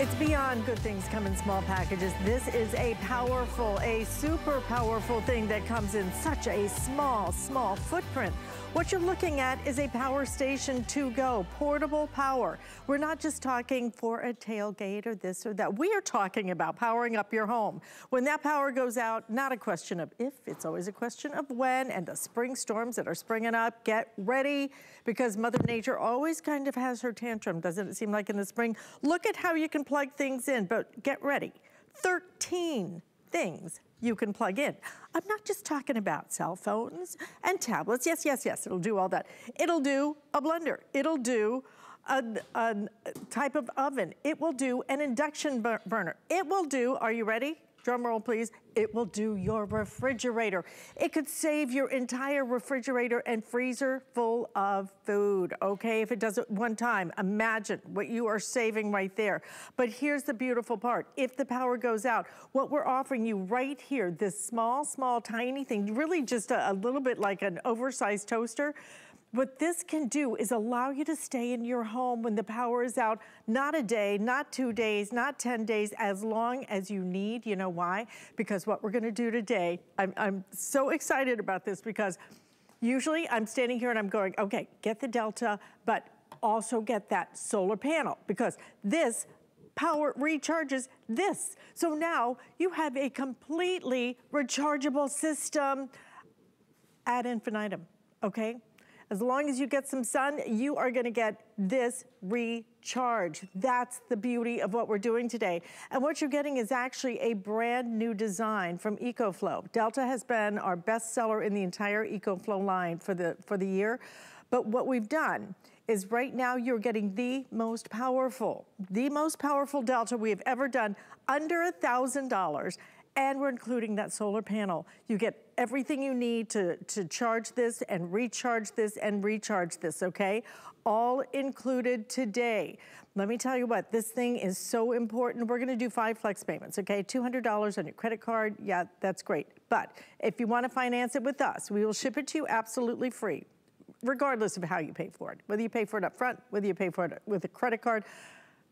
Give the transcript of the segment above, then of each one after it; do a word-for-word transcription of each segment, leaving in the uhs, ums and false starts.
It's beyond good things come in small packages. This is a powerful, a super powerful thing that comes in such a small, small footprint. What you're looking at is a power station to go, portable power. We're not just talking for a tailgate or this or that. We are talking about powering up your home. When that power goes out, not a question of if, it's always a question of when, and the spring storms that are springing up, get ready, because Mother Nature always kind of has her tantrum, doesn't it seem like, in the spring? Look at how you can plug things in, but get ready. thirteen things you can plug in. I'm not just talking about cell phones and tablets. Yes, yes, yes, it'll do all that. It'll do a blender. It'll do a, a type of oven. It will do an induction bur- burner. It will do, are you ready? Drum roll, please. It will do your refrigerator. It could save your entire refrigerator and freezer full of food, okay? If it does it one time, imagine what you are saving right there. But here's the beautiful part. If the power goes out, what we're offering you right here, this small, small, tiny thing, really just a, a little bit like an oversized toaster. What this can do is allow you to stay in your home when the power is out, not a day, not two days, not ten days, as long as you need. You know why? Because what we're gonna do today, I'm, I'm so excited about this, because usually I'm standing here and I'm going, okay, get the Delta, but also get that solar panel, because this power recharges this. So now you have a completely rechargeable system ad infinitum, okay? As long as you get some sun, you are gonna get this recharge. That's the beauty of what we're doing today. And what you're getting is actually a brand new design from EcoFlow. Delta has been our best seller in the entire EcoFlow line for the, for the year. But what we've done is right now you're getting the most powerful, the most powerful Delta we have ever done, under a thousand dollars. And we're including that solar panel. You get everything you need to, to charge this and recharge this and recharge this, okay? All included today. Let me tell you what, this thing is so important. We're gonna do five flex payments, okay? two hundred dollars on your credit card, yeah, that's great. But if you wanna finance it with us, we will ship it to you absolutely free, regardless of how you pay for it. Whether you pay for it up front, whether you pay for it with a credit card,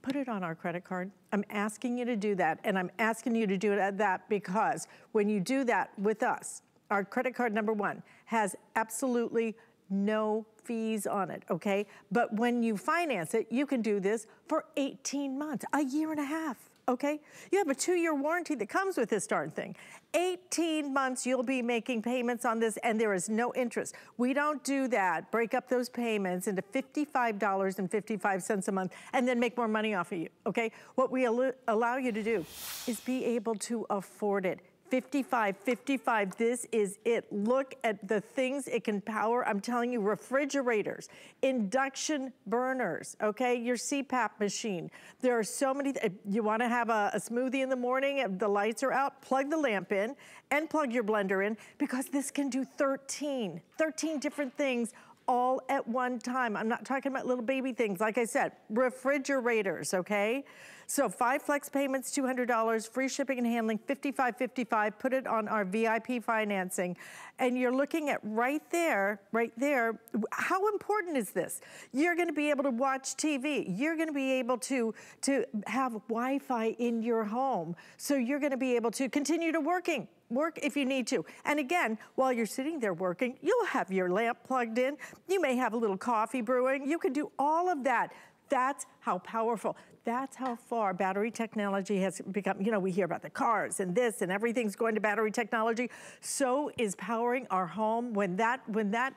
put it on our credit card. I'm asking you to do that, and I'm asking you to do that because when you do that with us, our credit card, number one, has absolutely no fees on it, okay? But when you finance it, you can do this for eighteen months, a year and a half, okay? You have a two-year warranty that comes with this darn thing. eighteen months you'll be making payments on this, and there is no interest. We don't do that, break up those payments into fifty-five dollars and fifty-five cents a month and then make more money off of you, okay? What we al- allow you to do is be able to afford it. fifty-five, fifty-five, this is it. Look at the things it can power. I'm telling you, refrigerators, induction burners, okay? Your C PAP machine. There are so many, you wanna have a, a smoothie in the morning, the lights are out, plug the lamp in and plug your blender in, because this can do thirteen, thirteen different things all at one time. I'm not talking about little baby things. Like I said, refrigerators, okay? So five flex payments, two hundred dollars, free shipping and handling, fifty-five fifty-five, put it on our V I P financing. And you're looking at right there, right there, how important is this? You're gonna be able to watch T V. You're gonna be able to, to have Wi-Fi in your home. So you're gonna be able to continue to working. Work if you need to. And again, while you're sitting there working, you'll have your lamp plugged in. You may have a little coffee brewing. You can do all of that. That's how powerful. That's how far battery technology has become. You know, we hear about the cars and this and everything's going to battery technology. So is powering our home. When that, when that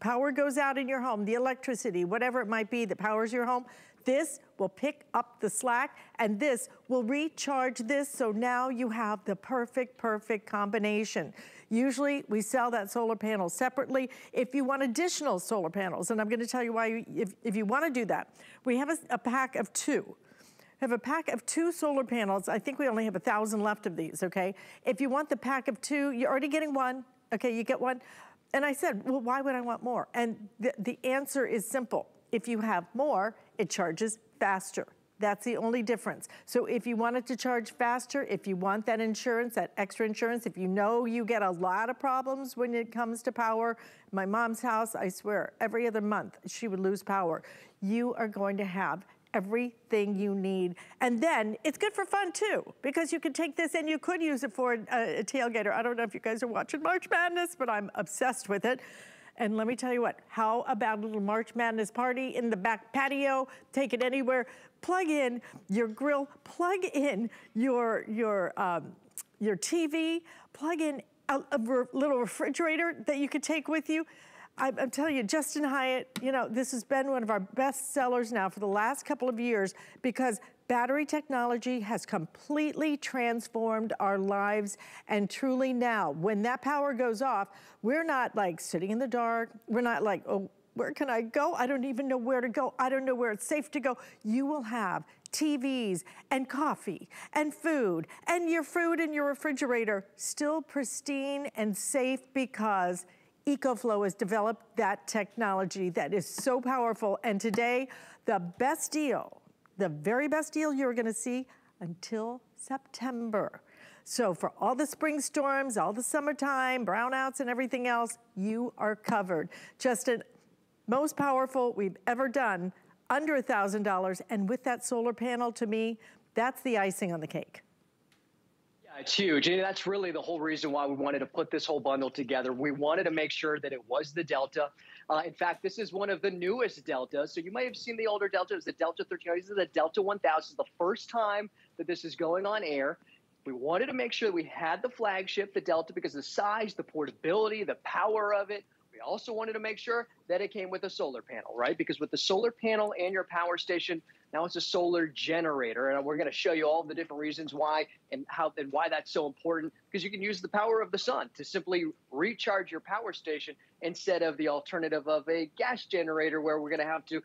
power goes out in your home, the electricity, whatever it might be that powers your home, this will pick up the slack, and this will recharge this, so now you have the perfect, perfect combination. Usually, we sell that solar panel separately. If you want additional solar panels, and I'm gonna tell you why, you, if, if you wanna do that, we have a, a pack of two. We have a pack of two solar panels. I think we only have a thousand left of these, okay? If you want the pack of two, you're already getting one, okay, you get one. And I said, well, why would I want more? And th the answer is simple. If you have more, it charges faster. That's the only difference. So if you want it to charge faster, if you want that insurance, that extra insurance, if you know you get a lot of problems when it comes to power, my mom's house, I swear, every other month she would lose power. You are going to have everything you need. And then it's good for fun too, because you can take this and you could use it for a, a tailgater. I don't know if you guys are watching March Madness, but I'm obsessed with it. And let me tell you what, how about a little March Madness party in the back patio? Take it anywhere, plug in your grill, plug in your, your, um, your T V, plug in a, a re little refrigerator that you could take with you. I, I'm telling you, Justin Hyatt, you know, this has been one of our best sellers now for the last couple of years, because battery technology has completely transformed our lives. And truly now, when that power goes off, we're not like sitting in the dark. We're not like, oh, where can I go? I don't even know where to go. I don't know where it's safe to go. You will have T Vs and coffee and food and your food in your refrigerator still pristine and safe, because EcoFlow has developed that technology that is so powerful. And today, the best deal, the very best deal you're gonna see until September. So for all the spring storms, all the summertime, brownouts and everything else, you are covered. Justin, most powerful we've ever done, under a thousand dollars, and with that solar panel, to me, that's the icing on the cake. It's huge, and that's really the whole reason why we wanted to put this whole bundle together. We wanted to make sure that it was the Delta. Uh, in fact, this is one of the newest Deltas. So you might have seen the older Delta. It was the Delta thirteen hundred. This is the Delta one thousand. This is the first time that this is going on air. We wanted to make sure that we had the flagship, the Delta, because of the size, the portability, the power of it. We also wanted to make sure that it came with a solar panel, right? Because with the solar panel and your power station, now it's a solar generator. And we're going to show you all the different reasons why and how and why that's so important, because you can use the power of the sun to simply recharge your power station instead of the alternative of a gas generator, where we're going to have to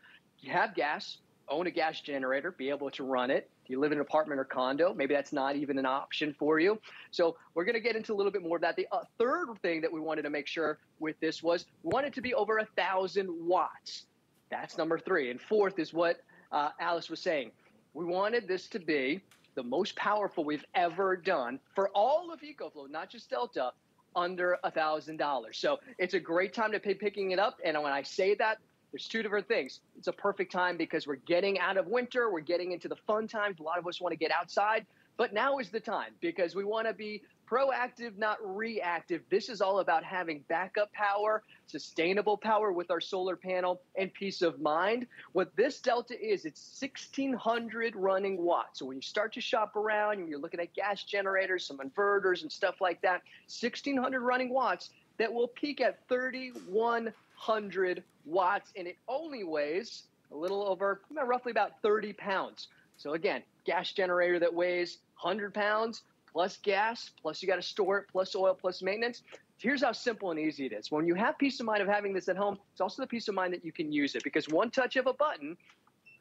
have gas, own a gas generator, be able to run it. If you live in an apartment or condo, maybe that's not even an option for you. So we're going to get into a little bit more of that. The uh, third thing that we wanted to make sure with this was we wanted it to be over a thousand watts. That's number three. And fourth is what uh, Alyce was saying. We wanted this to be the most powerful we've ever done for all of EcoFlow, not just Delta, under a thousand dollars. So it's a great time to be picking it up. And when I say that, there's two different things. It's a perfect time because we're getting out of winter. We're getting into the fun times. A lot of us want to get outside. But now is the time, because we want to be proactive, not reactive. This is all about having backup power, sustainable power with our solar panel, and peace of mind. What this Delta is, it's sixteen hundred running watts. So when you start to shop around and you're looking at gas generators, some inverters and stuff like that, sixteen hundred running watts that will peak at thirty-one hundred watts, and it only weighs a little over, roughly about thirty pounds. So again, gas generator that weighs one hundred pounds plus gas, plus you got to store it, plus oil, plus maintenance. Here's how simple and easy it is. When you have peace of mind of having this at home, it's also the peace of mind that you can use it, because one touch of a button,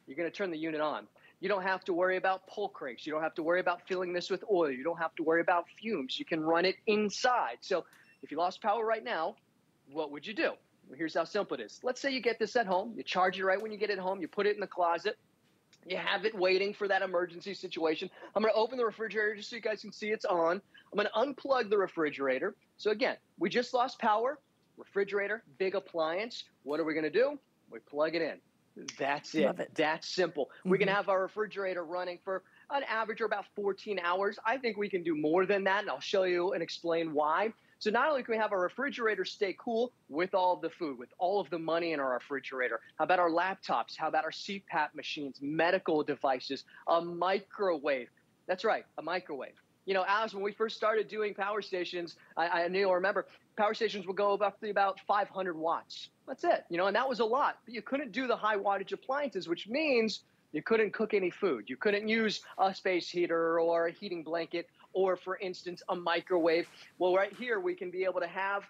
you're going to turn the unit on. You don't have to worry about pull cranks. You don't have to worry about filling this with oil. You don't have to worry about fumes. You can run it inside. So if you lost power right now, what would you do? Well, here's how simple it is. Let's say you get this at home. You charge it right when you get it home. You put it in the closet. You have it waiting for that emergency situation. I'm going to open the refrigerator just so you guys can see it's on. I'm going to unplug the refrigerator. So again, we just lost power. Refrigerator, big appliance. What are we going to do? We plug it in. That's it. Love it. That's simple. Mm-hmm. We can have our refrigerator running for an average of about fourteen hours. I think we can do more than that, and I'll show you and explain why. So not only can we have our refrigerator stay cool with all of the food, with all of the money in our refrigerator, how about our laptops? How about our C PAP machines, medical devices, a microwave? That's right, a microwave. You know, Alyce, when we first started doing power stations, I, I knew or remember, power stations would go up to about five hundred watts. That's it, you know, and that was a lot. But you couldn't do the high wattage appliances, which means you couldn't cook any food. You couldn't use a space heater or a heating blanket, or, for instance, a microwave. Well, right here, we can be able to have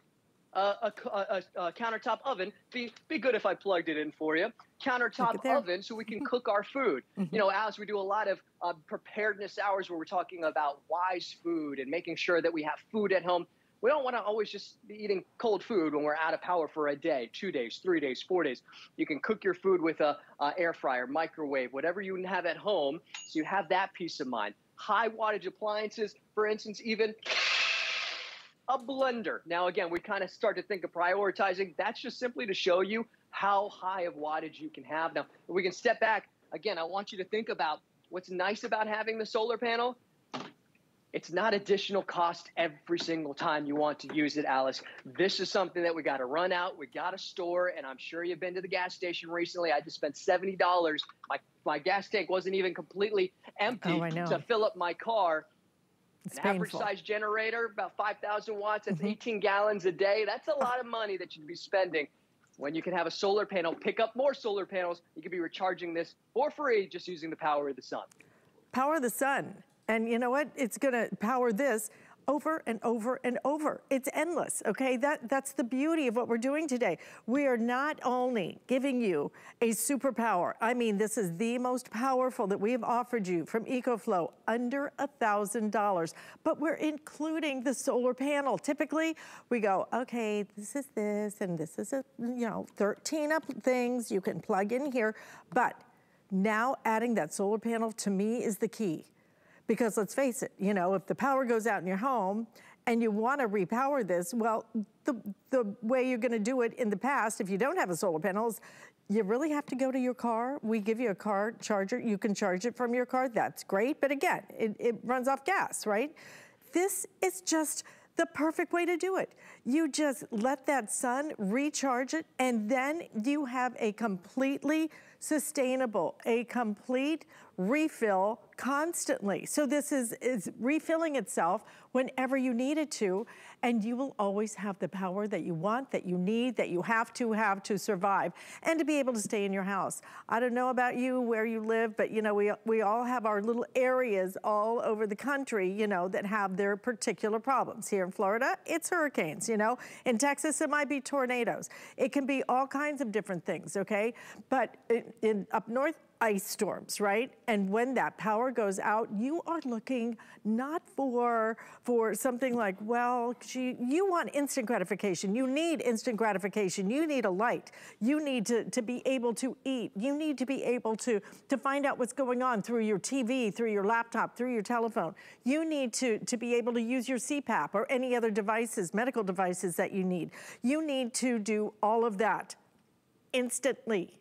a, a, a, a countertop oven. Be, be good if I plugged it in for you. Countertop oven so we can cook our food. Mm-hmm. You know, Alyce, we do a lot of uh, preparedness hours where we're talking about wise food and making sure that we have food at home. We don't want to always just be eating cold food when we're out of power for a day, two days, three days, four days. You can cook your food with a, a air fryer, microwave, whatever you have at home, so you have that peace of mind. High wattage appliances, for instance, even a blender. Now, again, we kind of start to think of prioritizing. That's just simply to show you how high of wattage you can have. Now, we can step back. again, I want you to think about what's nice about having the solar panel. It's not additional cost every single time you want to use it, Alyce. This is something that we got to run out. We got to store, and I'm sure you've been to the gas station recently. I just spent seventy dollars. My, my gas tank wasn't even completely empty oh, I know. to fill up my car. It's An painful. average size generator, about five thousand watts, that's mm-hmm. eighteen gallons a day. That's a lot of money that you'd be spending when you can have a solar panel. Pick up more solar panels. You could be recharging this for free just using the power of the sun. Power of the sun. And you know what? It's going to power this over and over and over. It's endless, okay? That, that's the beauty of what we're doing today. We are not only giving you a superpower. I mean, this is the most powerful that we have offered you from EcoFlow, under one thousand dollars. But we're including the solar panel. Typically, we go, okay, this is this, and this is, a, you know, thirteen up things you can plug in here. But now adding that solar panel, to me, is the key. Because let's face it, you know, if the power goes out in your home and you want to repower this, well, the, the way you're going to do it in the past, if you don't have a solar panel, is you really have to go to your car. We give you a car charger. You can charge it from your car. That's great. But again, it, it runs off gas, right? This is just the perfect way to do it. You just let that sun recharge it, and then you have a completely sustainable, a complete refill constantly. So this is, is refilling itself whenever you need it to, and you will always have the power that you want, that you need, that you have to have to survive and to be able to stay in your house. I don't know about you, where you live, but you know, we, we all have our little areas all over the country, you know, that have their particular problems. Here in Florida, it's hurricanes, you know. In Texas, it might be tornadoes. It can be all kinds of different things, okay? But in, in up north, ice storms, right? And when that power goes out, you are looking not for for something like, well, gee, you want instant gratification. You need instant gratification. You need a light. You need to, to be able to eat. You need to be able to, to find out what's going on through your T V, through your laptop, through your telephone. You need to, to be able to use your C PAP or any other devices, medical devices that you need. You need to do all of that instantly.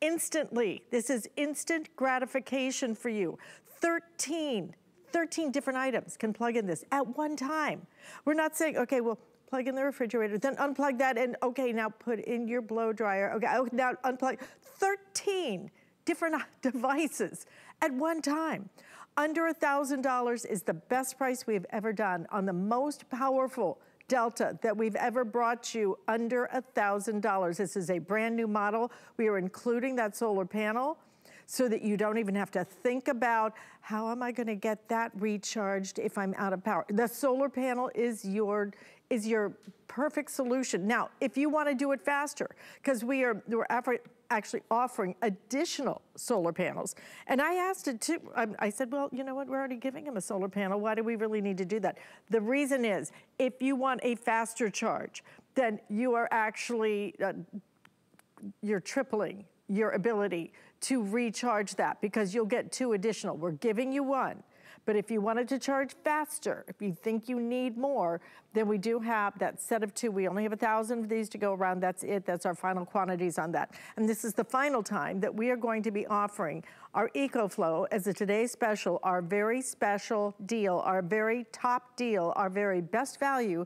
Instantly, this is instant gratification for you. thirteen, thirteen different items can plug in this at one time. We're not saying, okay, well, plug in the refrigerator, then unplug that, and okay, now put in your blow dryer. Okay, now unplug. thirteen different devices at one time. Under one thousand dollars is the best price we've ever done on the most powerful Delta that we've ever brought you, under one thousand dollars. This is a brand new model. We are including that solar panel so that you don't even have to think about, how am I gonna get that recharged if I'm out of power? The solar panel is your, is your perfect solution. Now, if you wanna do it faster, because we are, we're actually offering additional solar panels. And I asked it too, I said, well, you know what, we're already giving them a solar panel. Why do we really need to do that? The reason is, if you want a faster charge, then you are actually, uh, you're tripling your ability to recharge that, because you'll get two additional. We're giving you one. But if you wanted to charge faster, if you think you need more, then we do have that set of two. We only have a thousand of these to go around. That's it. That's our final quantities on that. And this is the final time that we are going to be offering our EcoFlow as a today special, our very special deal, our very top deal, our very best value.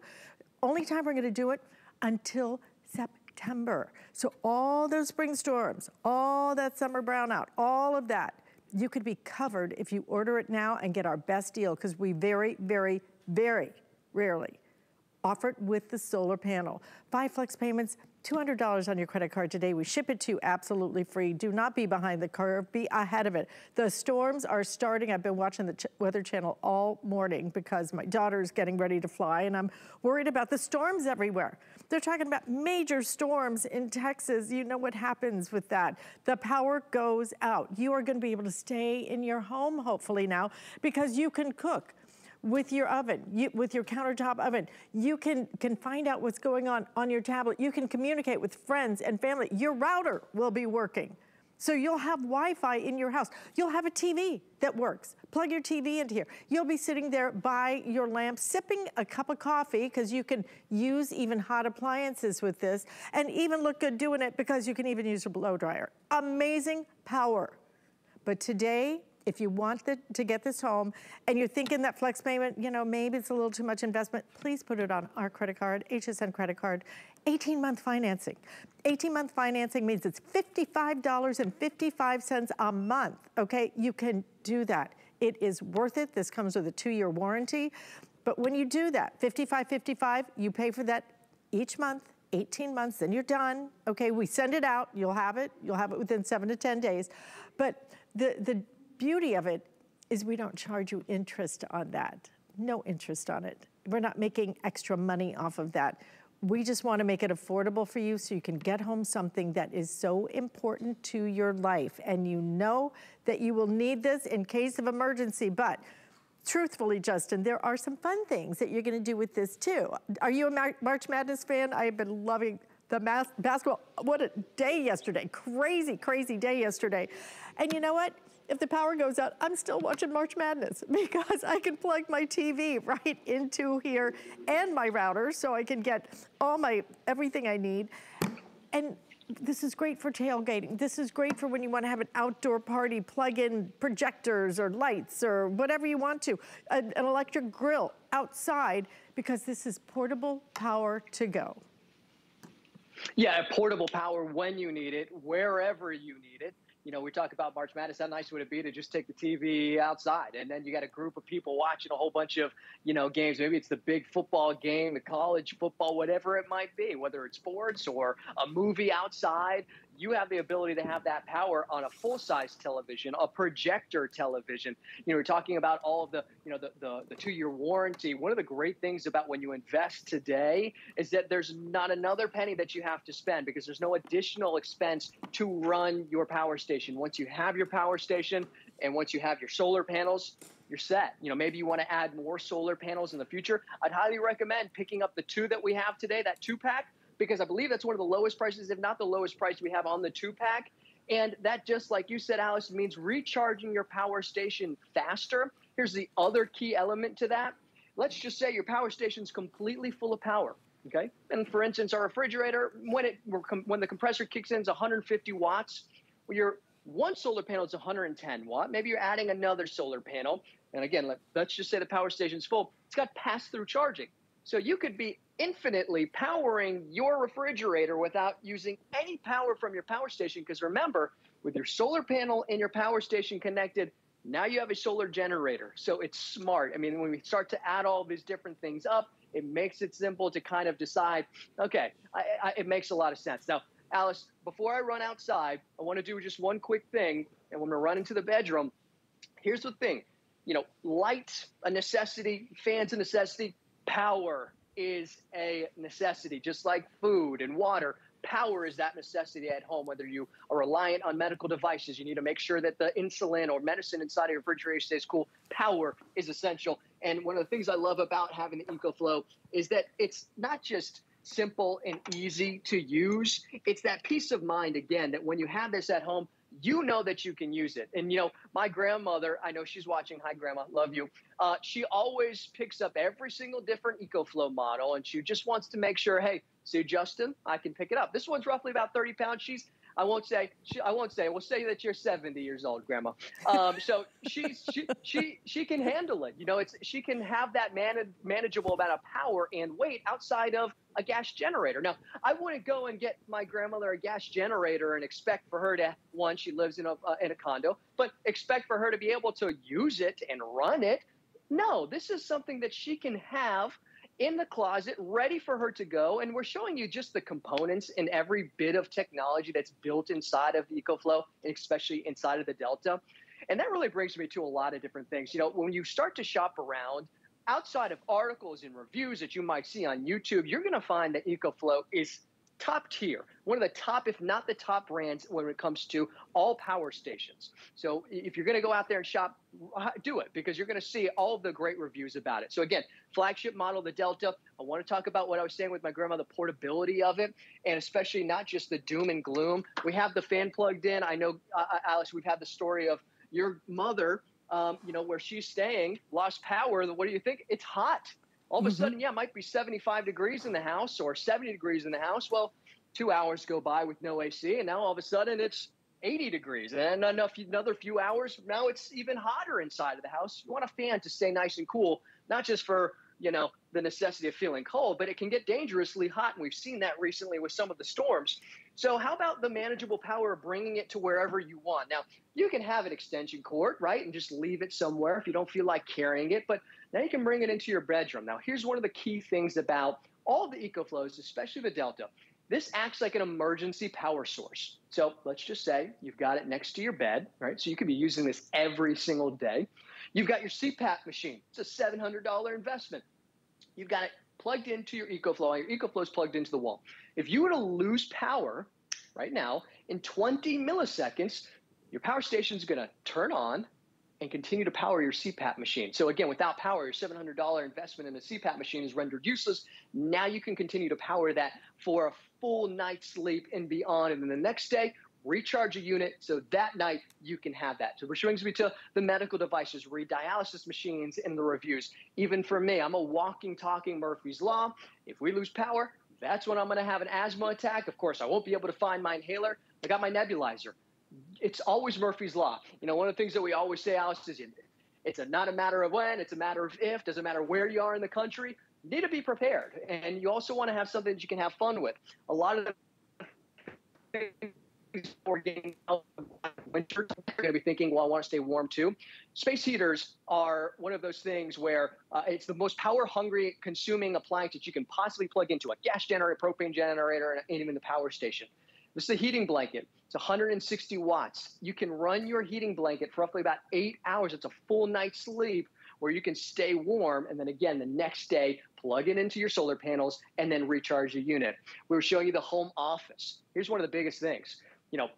Only time we're going to do it until September. September. So all those spring storms, all that summer brownout, all of that, you could be covered if you order it now and get our best deal, because we very, very, very rarely offer it with the solar panel. Five flex payments, two hundred dollars on your credit card today. We ship it to you absolutely free. Do not be behind the curve, be ahead of it. The storms are starting. I've been watching the Ch- Weather Channel all morning because my daughter is getting ready to fly, and I'm worried about the storms everywhere. They're talking about major storms in Texas. You know what happens with that. The power goes out. You are going to be able to stay in your home, hopefully now, because you can cook with your oven, you, with your countertop oven. You can, can find out what's going on on your tablet. You can communicate with friends and family. Your router will be working. So you'll have Wi-Fi in your house. You'll have a T V that works. Plug your T V into here. You'll be sitting there by your lamp, sipping a cup of coffee, because you can use even hot appliances with this, and even look good doing it, because you can even use a blow dryer. Amazing power. But today, if you want the, to get this home and you're thinking that flex payment, you know, maybe it's a little too much investment, please put it on our credit card, H S N credit card, eighteen month financing. eighteen month financing means it's fifty-five dollars and fifty-five cents a month, okay? You can do that. It is worth it. This comes with a two year warranty. But when you do that, fifty-five fifty-five, you pay for that each month, eighteen months, then you're done. Okay, we send it out, you'll have it. You'll have it within seven to ten days. But the, the beauty of it is we don't charge you interest on that. No interest on it. We're not making extra money off of that. We just want to make it affordable for you so you can get home something that is so important to your life. And you know that you will need this in case of emergency. But truthfully, Justin, there are some fun things that you're going to do with this too. Are you a March Madness fan? I have been loving the mas basketball. What a day yesterday. Crazy, crazy day yesterday. And you know what? If the power goes out, I'm still watching March Madness because I can plug my T V right into here and my router so I can get all my, everything I need. And this is great for tailgating. This is great for when you want to have an outdoor party, plug in projectors or lights or whatever you want to, an, an electric grill outside, because this is portable power to go. Yeah, portable power when you need it, wherever you need it. You know, we talk about March Madness. How nice would it be to just take the T V outside, and then you got a group of people watching a whole bunch of, you know, games. Maybe it's the big football game, the college football, whatever it might be, whether it's sports or a movie outside. You have the ability to have that power on a full-size television, a projector television. You know, we're talking about all of the, you know, the, the, the two year warranty. One of the great things about when you invest today is that there's not another penny that you have to spend, because there's no additional expense to run your power station. Once you have your power station and once you have your solar panels, you're set. You know, maybe you want to add more solar panels in the future. I'd highly recommend picking up the two that we have today, that two pack. Because I believe that's one of the lowest prices, if not the lowest price we have on the two pack. And that, just like you said, Alyce, means recharging your power station faster. Here's the other key element to that. Let's just say your power station's completely full of power, okay? And for instance, our refrigerator, when, it, when the compressor kicks in, is one hundred fifty watts. Well, your one solar panel is one hundred ten watt. Maybe you're adding another solar panel. And again, let's just say the power station's full. It's got pass-through charging. So you could be infinitely powering your refrigerator without using any power from your power station. Because remember, with your solar panel and your power station connected, now you have a solar generator. So it's smart. I mean, when we start to add all these different things up, it makes it simple to kind of decide, okay, I, I, it makes a lot of sense. Now, Alyce, before I run outside, I want to do just one quick thing. And when we run into the bedroom, here's the thing. You know, light, a necessity, fans, a necessity. Power is a necessity, just like food and water. Power is that necessity at home, whether you are reliant on medical devices. You need to make sure that the insulin or medicine inside your refrigerator stays cool. Power is essential. And one of the things I love about having the EcoFlow is that it's not just simple and easy to use. It's that peace of mind, again, that when you have this at home, you know that you can use it. And, you know, my grandmother, I know she's watching. Hi, Grandma. Love you. Uh, she always picks up every single different EcoFlow model, and she just wants to make sure, hey, see, Justin, I can pick it up. This one's roughly about thirty pounds. She's, I won't say, she, I won't say, we'll say that you're seventy years old, Grandma. Um, so she's, she, she, she can handle it. You know, it's, she can have that man, manageable amount of power and weight outside of a gas generator. Now, I wouldn't go and get my grandmother a gas generator and expect for her to, one, she lives in a, uh, in a condo, but expect for her to be able to use it and run it. No, this is something that she can have in the closet, ready for her to go. And we're showing you just the components and every bit of technology that's built inside of the EcoFlow, and especially inside of the Delta. And that really brings me to a lot of different things. You know, when you start to shop around, outside of articles and reviews that you might see on YouTube, you're going to find that EcoFlow is top tier, one of the top, if not the top brands when it comes to all power stations. So if you're going to go out there and shop, do it, because you're going to see all of the great reviews about it. So again, flagship model, the Delta. I want to talk about what I was saying with my grandma, the portability of it, and especially not just the doom and gloom. We have the fan plugged in. I know, uh, Alyce, we've had the story of your mother, Um, you know, where she's staying, lost power. What do you think? It's hot. All of a mm-hmm. sudden, yeah, it might be seventy-five degrees in the house or seventy degrees in the house. Well, two hours go by with no A C, and now all of a sudden it's eighty degrees, and enough, another few hours, now it's even hotter inside of the house. You want a fan to stay nice and cool, not just for, you know, the necessity of feeling cold, but it can get dangerously hot, and we've seen that recently with some of the storms. So how about the manageable power of bringing it to wherever you want? Now, you can have an extension cord, right, and just leave it somewhere if you don't feel like carrying it, but now you can bring it into your bedroom. Now, here's one of the key things about all the EcoFlows, especially the Delta. This acts like an emergency power source. So let's just say you've got it next to your bed, right? So you could be using this every single day. You've got your C PAP machine. It's a seven hundred dollar investment. You've got it plugged into your EcoFlow, and your EcoFlow is plugged into the wall. If you were to lose power right now, in twenty milliseconds, your power station is going to turn on and continue to power your C PAP machine. So again, without power, your seven hundred dollar investment in a C PAP machine is rendered useless. Now you can continue to power that for a full night's sleep and beyond. And then the next day, recharge a unit so that night you can have that. So which brings me to the medical devices, re-dialysis machines, and the reviews. Even for me, I'm a walking, talking Murphy's Law. If we lose power, that's when I'm going to have an asthma attack. Of course, I won't be able to find my inhaler. I got my nebulizer. It's always Murphy's Law. You know, one of the things that we always say, Alyce, is it's a, not a matter of when, it's a matter of if. Doesn't matter where you are in the country. You need to be prepared. And you also want to have something that you can have fun with. A lot of the things for getting out of winter, you're going to be thinking, well, I want to stay warm too. Space heaters are one of those things where uh, it's the most power-hungry consuming appliance that you can possibly plug into, a gas generator, propane generator, and even the power station. This is a heating blanket. It's one hundred sixty watts. You can run your heating blanket for roughly about eight hours. It's a full night's sleep where you can stay warm. And then again, the next day, plug it into your solar panels and then recharge the unit. We were showing you the home office. Here's one of the biggest things. You know,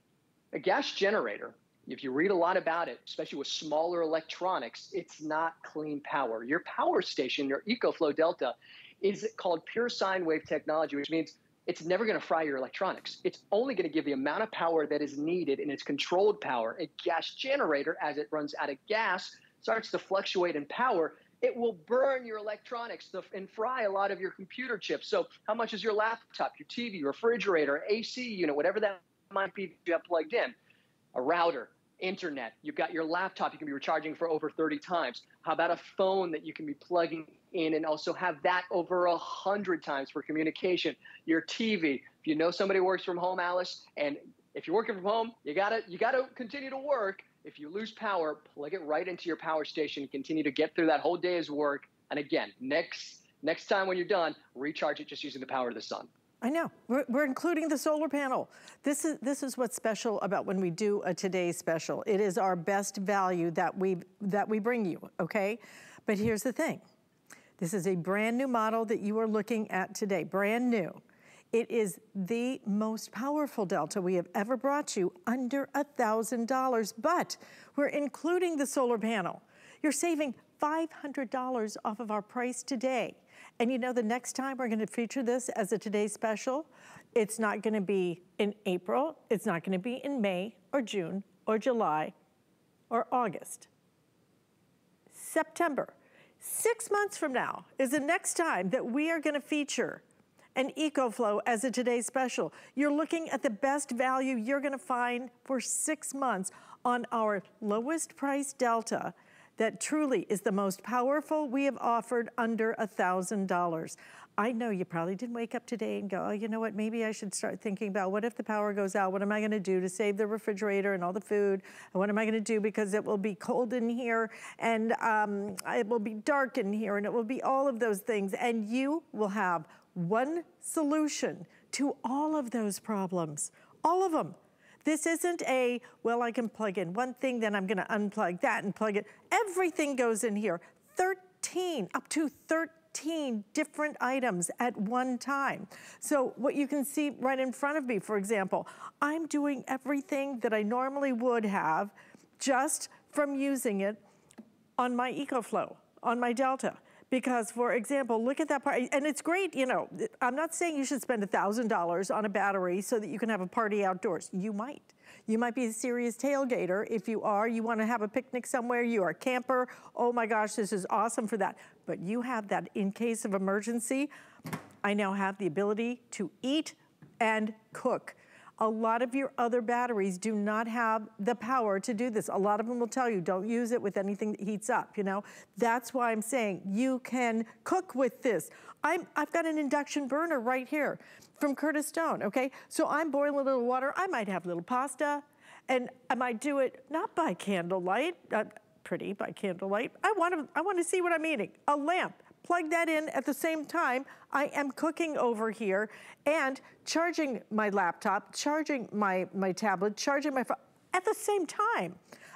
a gas generator, if you read a lot about it, especially with smaller electronics, it's not clean power. Your power station, your EcoFlow Delta, is called pure sine wave technology, which means it's never going to fry your electronics. It's only going to give the amount of power that is needed, and it's controlled power. A gas generator, as it runs out of gas, starts to fluctuate in power. It will burn your electronics and fry a lot of your computer chips. So how much is your laptop, your T V, refrigerator, A C unit, whatever that might be that you have plugged in? A router, internet. You've got your laptop you can be recharging for over thirty times. How about a phone that you can be plugging in and also have that over a hundred times for communication? Your T V. If you know somebody works from home, Alyce, and if you're working from home, you gotta you gotta continue to work. If you lose power, plug it right into your power station and continue to get through that whole day's work. And again, next next time when you're done, recharge it just using the power of the sun. I know, we're, we're including the solar panel. This is, this is what's special about when we do a Today Special. It is our best value that we, that we bring you, okay? But here's the thing. This is a brand new model that you are looking at today, brand new. It is the most powerful Delta we have ever brought you, under one thousand dollars, but we're including the solar panel. You're saving five hundred dollars off of our price today. And you know, the next time we're gonna feature this as a Today Special, it's not gonna be in April, it's not gonna be in May or June or July or August. September, six months from now is the next time that we are gonna feature an EcoFlow as a Today Special. You're looking at the best value you're gonna find for six months on our lowest price Delta that truly is the most powerful we have offered, under one thousand dollars. I know you probably didn't wake up today and go, oh, you know what, maybe I should start thinking about what if the power goes out? What am I gonna do to save the refrigerator and all the food? And what am I gonna do because it will be cold in here and um, it will be dark in here and it will be all of those things. And you will have one solution to all of those problems, all of them. This isn't a, well, I can plug in one thing, then I'm gonna unplug that and plug it. Everything goes in here. thirteen, up to thirteen different items at one time. So what you can see right in front of me, for example, I'm doing everything that I normally would have just from using it on my EcoFlow, on my Delta. Because, for example, look at that party, and it's great, you know, I'm not saying you should spend one thousand dollars on a battery so that you can have a party outdoors. You might. You might be a serious tailgater. If you are, you want to have a picnic somewhere, you are a camper, oh my gosh, this is awesome for that. But you have that in case of emergency. I now have the ability to eat and cook. A lot of your other batteries do not have the power to do this. A lot of them will tell you, don't use it with anything that heats up, you know? That's why I'm saying you can cook with this. I'm, I've got an induction burner right here from Curtis Stone, okay? So I'm boiling a little water. I might have a little pasta, and I might do it not by candlelight, uh, pretty by candlelight. I want to, I want to see what I'm eating. A lamp. Plug that in at the same time I am cooking over here and charging my laptop, charging my, my tablet, charging my phone at the same time.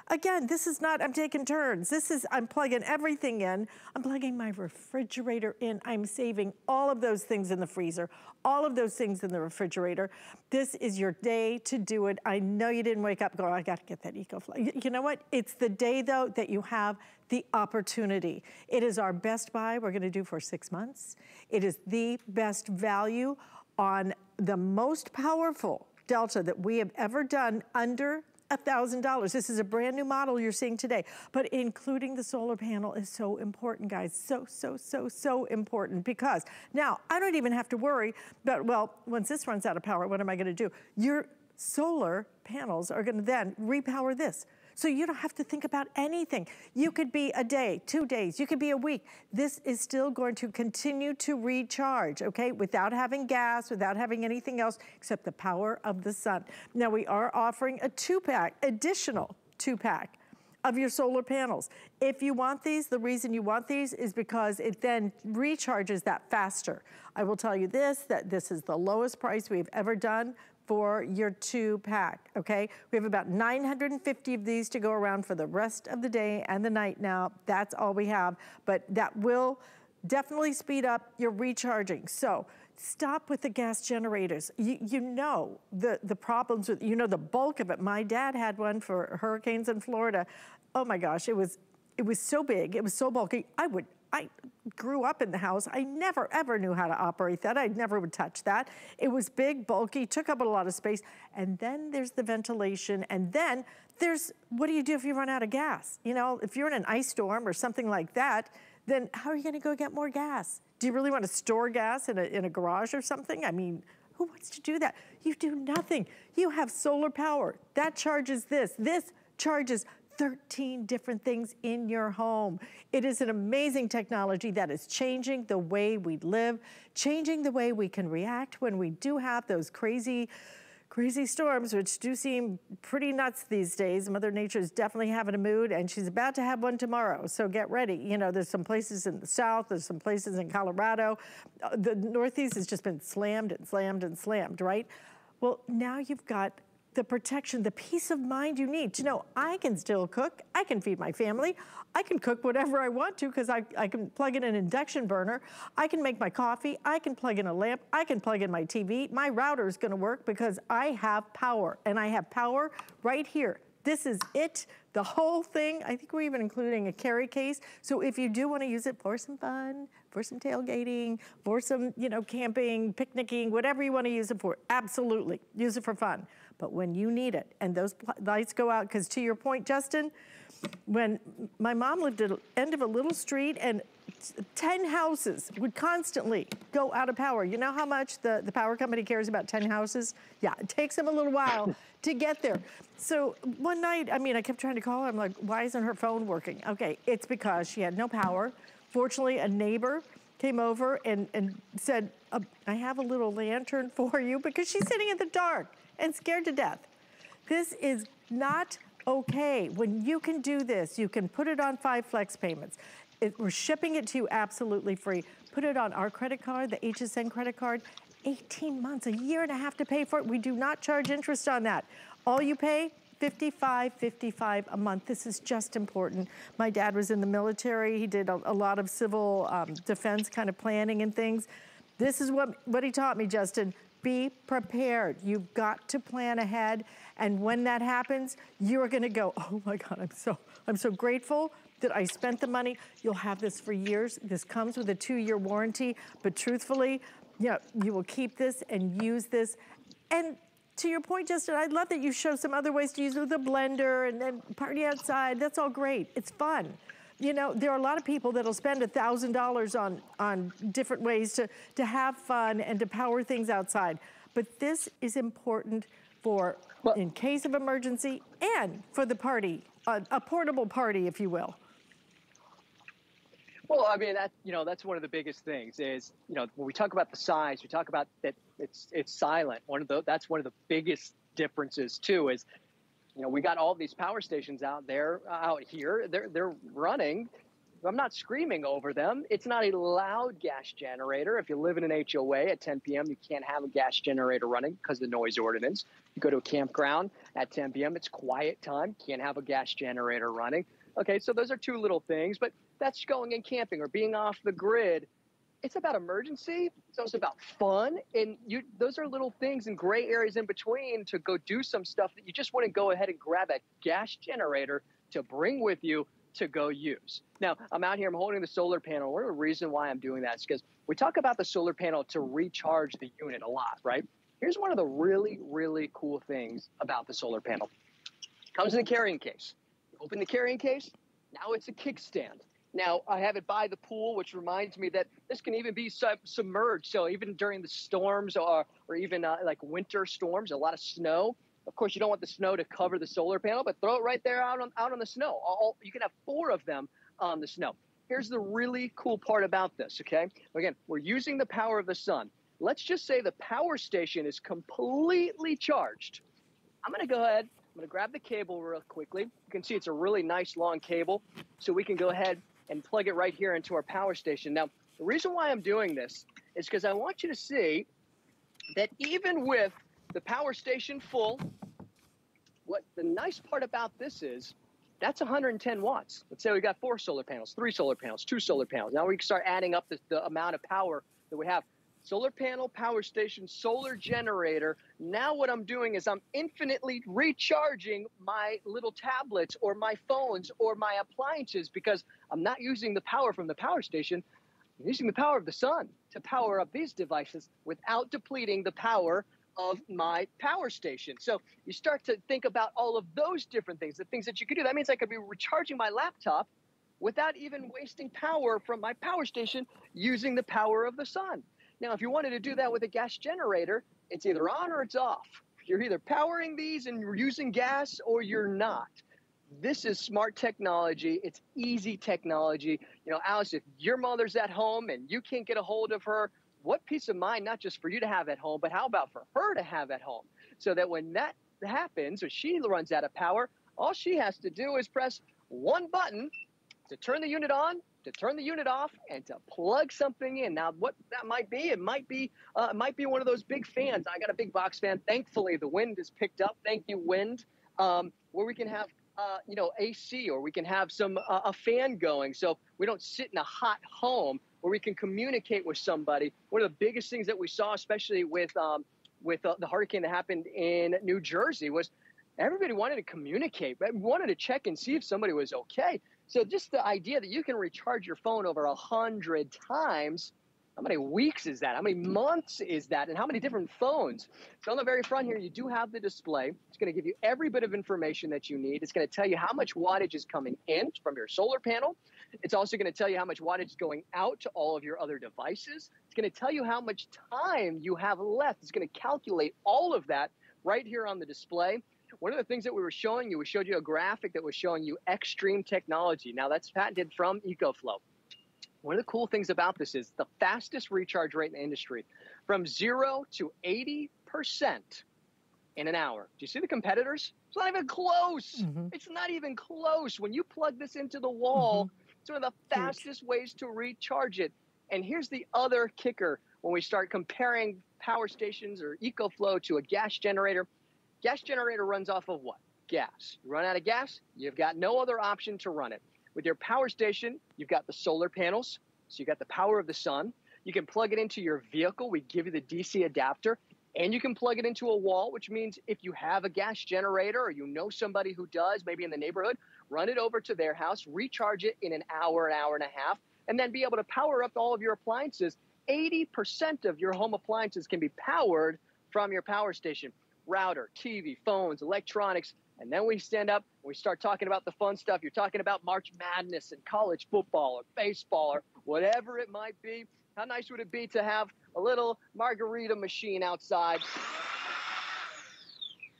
Again, this is not, I'm taking turns. This is, I'm plugging everything in. I'm plugging my refrigerator in. I'm saving all of those things in the freezer, all of those things in the refrigerator. This is your day to do it. I know you didn't wake up going, I gotta get that EcoFlow. You know what? It's the day though that you have the opportunity. It is our best buy we're gonna do for six months. It is the best value on the most powerful Delta that we have ever done under one thousand dollars. This is a brand new model you're seeing today, but including the solar panel is so important, guys. So, so, so, so important, because now I don't even have to worry about, well, once this runs out of power, what am I gonna do? Your solar panels are gonna then repower this. So you don't have to think about anything. You could be a day, two days, you could be a week. This is still going to continue to recharge, okay? Without having gas, without having anything else except the power of the sun. Now we are offering a two-pack, additional two-pack of your solar panels. If you want these, the reason you want these is because it then recharges that faster. I will tell you this, that this is the lowest price we've ever done for your two pack, okay? We have about nine hundred fifty of these to go around for the rest of the day and the night now. That's all we have, but that will definitely speed up your recharging. So stop with the gas generators. You, you know the, the problems with, you know the bulk of it. My dad had one for hurricanes in Florida. Oh my gosh, it was, it was so big, it was so bulky. I would, I grew up in the house. I never, ever knew how to operate that. I never would touch that. It was big, bulky, took up a lot of space. And then there's the ventilation. And then there's, what do you do if you run out of gas? You know, if you're in an ice storm or something like that, then how are you gonna go get more gas? Do you really wanna store gas in a, in a garage or something? I mean, who wants to do that? You do nothing. You have solar power. That charges this. This charges thirteen different things in your home. It is an amazing technology that is changing the way we live, changing the way we can react when we do have those crazy, crazy storms, which do seem pretty nuts these days. Mother Nature is definitely having a mood, and she's about to have one tomorrow, so get ready. You know, there's some places in the South, there's some places in Colorado. The Northeast has just been slammed and slammed and slammed, right? Well, now you've got the protection, the peace of mind you need to know I can still cook, I can feed my family, I can cook whatever I want to because I, I can plug in an induction burner, I can make my coffee, I can plug in a lamp, I can plug in my T V, my router is gonna work because I have power, and I have power right here. This is it, the whole thing. I think we're even including a carry case. So if you do wanna use it for some fun, for some tailgating, for some, you know, camping, picnicking, whatever you wanna use it for, absolutely, use it for fun. But when you need it, and those lights go out, because to your point, Justin, when my mom lived at the end of a little street and ten houses would constantly go out of power. You know how much the, the power company cares about ten houses? Yeah, it takes them a little while to get there. So one night, I mean, I kept trying to call her. I'm like, why isn't her phone working? Okay, it's because she had no power. Fortunately, a neighbor came over and, and said, I have a little lantern for you, because she's sitting in the dark and scared to death. This is not okay. When you can do this, you can put it on five flex payments. It, we're shipping it to you absolutely free. Put it on our credit card, the H S N credit card, eighteen months, a year and a half to pay for it. We do not charge interest on that. All you pay, fifty-five fifty-five a month. This is just important. My dad was in the military. He did a, a lot of civil um, defense kind of planning and things. This is what, what he taught me, Justin. Be prepared. You've got to plan ahead. And when that happens, you're gonna go, oh my God, I'm so, I'm so grateful that I spent the money. You'll have this for years. This comes with a two-year warranty, but truthfully, you know, you will keep this and use this. And to your point, Justin, I love that you show some other ways to use it with a blender and then party outside. That's all great, it's fun. You know, there are a lot of people that'll spend one thousand dollars on, on different ways to, to have fun and to power things outside. But this is important for well, in case of emergency and for the party, a, a portable party, if you will. Well, I mean, that, you know, that's one of the biggest things is, you know, when we talk about the size, we talk about that it's it's silent. One of the, that's one of the biggest differences too is, you know, we got all these power stations out there, out here, they're, they're running. I'm not screaming over them. It's not a loud gas generator. If you live in an H O A at ten P M, you can't have a gas generator running because of the noise ordinance. You go to a campground at ten P M, it's quiet time. Can't have a gas generator running. Okay, so those are two little things, but that's going and camping or being off the grid. It's about emergency. It's also about fun. And you, those are little things and gray areas in between to go do some stuff that you just wouldn't go ahead and grab a gas generator to bring with you to go use. Now, I'm out here, I'm holding the solar panel. One of the reasons why I'm doing that is because we talk about the solar panel to recharge the unit a lot, right? Here's one of the really, really cool things about the solar panel. Comes in a carrying case. Open the carrying case, now it's a kickstand. Now, I have it by the pool, which reminds me that this can even be sub submerged. So even during the storms or, or even uh, like winter storms, a lot of snow. Of course, you don't want the snow to cover the solar panel, but throw it right there out on, out on the snow. All, you can have four of them on the snow. Here's the really cool part about this, okay? Again, we're using the power of the sun. Let's just say the power station is completely charged. I'm going to go ahead. I'm going to grab the cable real quickly. You can see it's a really nice long cable, so we can go ahead and plug it right here into our power station. Now, the reason why I'm doing this is because I want you to see that even with the power station full, what the nice part about this is, that's one hundred ten watts. Let's say we got four solar panels, three solar panels, two solar panels. Now we can start adding up the, the amount of power that we have. Solar panel, power station, solar generator. Now what I'm doing is I'm infinitely recharging my little tablets or my phones or my appliances because I'm not using the power from the power station. I'm using the power of the sun to power up these devices without depleting the power of my power station. So you start to think about all of those different things, the things that you could do. That means I could be recharging my laptop without even wasting power from my power station using the power of the sun. Now, if you wanted to do that with a gas generator, it's either on or it's off. You're either powering these and you're using gas or you're not. This is smart technology. It's easy technology. You know, Alyce, if your mother's at home and you can't get a hold of her, what peace of mind, not just for you to have at home, but how about for her to have at home? So that when that happens or she runs out of power, all she has to do is press one button to turn the unit on, to turn the unit off, and to plug something in. Now, what that might be, it might be uh, it might be one of those big fans. I got a big box fan. Thankfully, the wind is picked up. Thank you, wind. Um, where we can have, uh, you know, A C, or we can have some uh, a fan going, so we don't sit in a hot home, where we can communicate with somebody. One of the biggest things that we saw, especially with, um, with uh, the hurricane that happened in New Jersey, was everybody wanted to communicate, but wanted to check and see if somebody was okay. So just the idea that you can recharge your phone over a hundred times, how many weeks is that? How many months is that? And how many different phones? So on the very front here, you do have the display. It's going to give you every bit of information that you need. It's going to tell you how much wattage is coming in from your solar panel. It's also going to tell you how much wattage is going out to all of your other devices. It's going to tell you how much time you have left. It's going to calculate all of that right here on the display. One of the things that we were showing you, we showed you a graphic that was showing you Xtreme Technology. Now, that's patented from EcoFlow. One of the cool things about this is the fastest recharge rate in the industry, from zero to eighty percent in an hour. Do you see the competitors? It's not even close. Mm-hmm. It's not even close. When you plug this into the wall, mm-hmm. it's one of the fastest ways to recharge it. And here's the other kicker when we start comparing power stations or EcoFlow to a gas generator. Gas generator runs off of what? Gas. You run out of gas, you've got no other option to run it. With your power station, you've got the solar panels, so you've got the power of the sun. You can plug it into your vehicle. We give you the D C adapter, and you can plug it into a wall, which means if you have a gas generator or you know somebody who does, maybe in the neighborhood, run it over to their house, recharge it in an hour, an hour and a half, and then be able to power up all of your appliances. eighty percent of your home appliances can be powered from your power station. Router, T V, phones, electronics, and then we stand up and we start talking about the fun stuff. You're talking about March Madness and college football or baseball or whatever it might be. How nice would it be to have a little margarita machine outside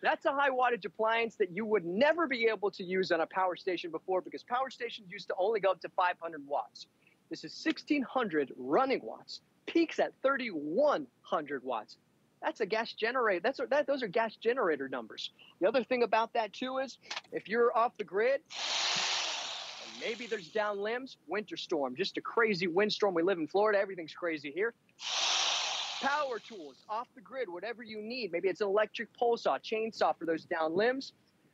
That's a high wattage appliance that you would never be able to use on a power station before, because power stations used to only go up to five hundred watts. This is sixteen hundred running watts, peaks at thirty-one hundred watts. That's a gas generator. That's a, that, those are gas generator numbers. The other thing about that, too, is if you're off the grid, and maybe there's down limbs, winter storm, just a crazy windstorm. We live in Florida. Everything's crazy here. Power tools, off the grid, whatever you need. Maybe it's an electric pole saw, chainsaw for those down limbs.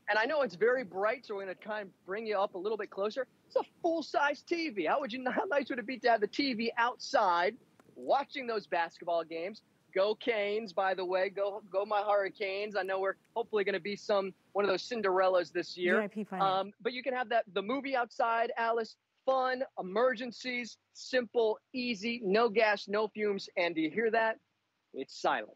And I know it's very bright, so we're going to kind of bring you up a little bit closer. It's a full-size T V. How would you? How nice would it be to have the T V outside watching those basketball games? Go Canes, by the way. Go go my Hurricanes. I know we're hopefully going to be some one of those Cinderellas this year. V I P um, but you can have that the movie outside, Alyce. Fun, emergencies, simple, easy, no gas, no fumes. And do you hear that? It's silent.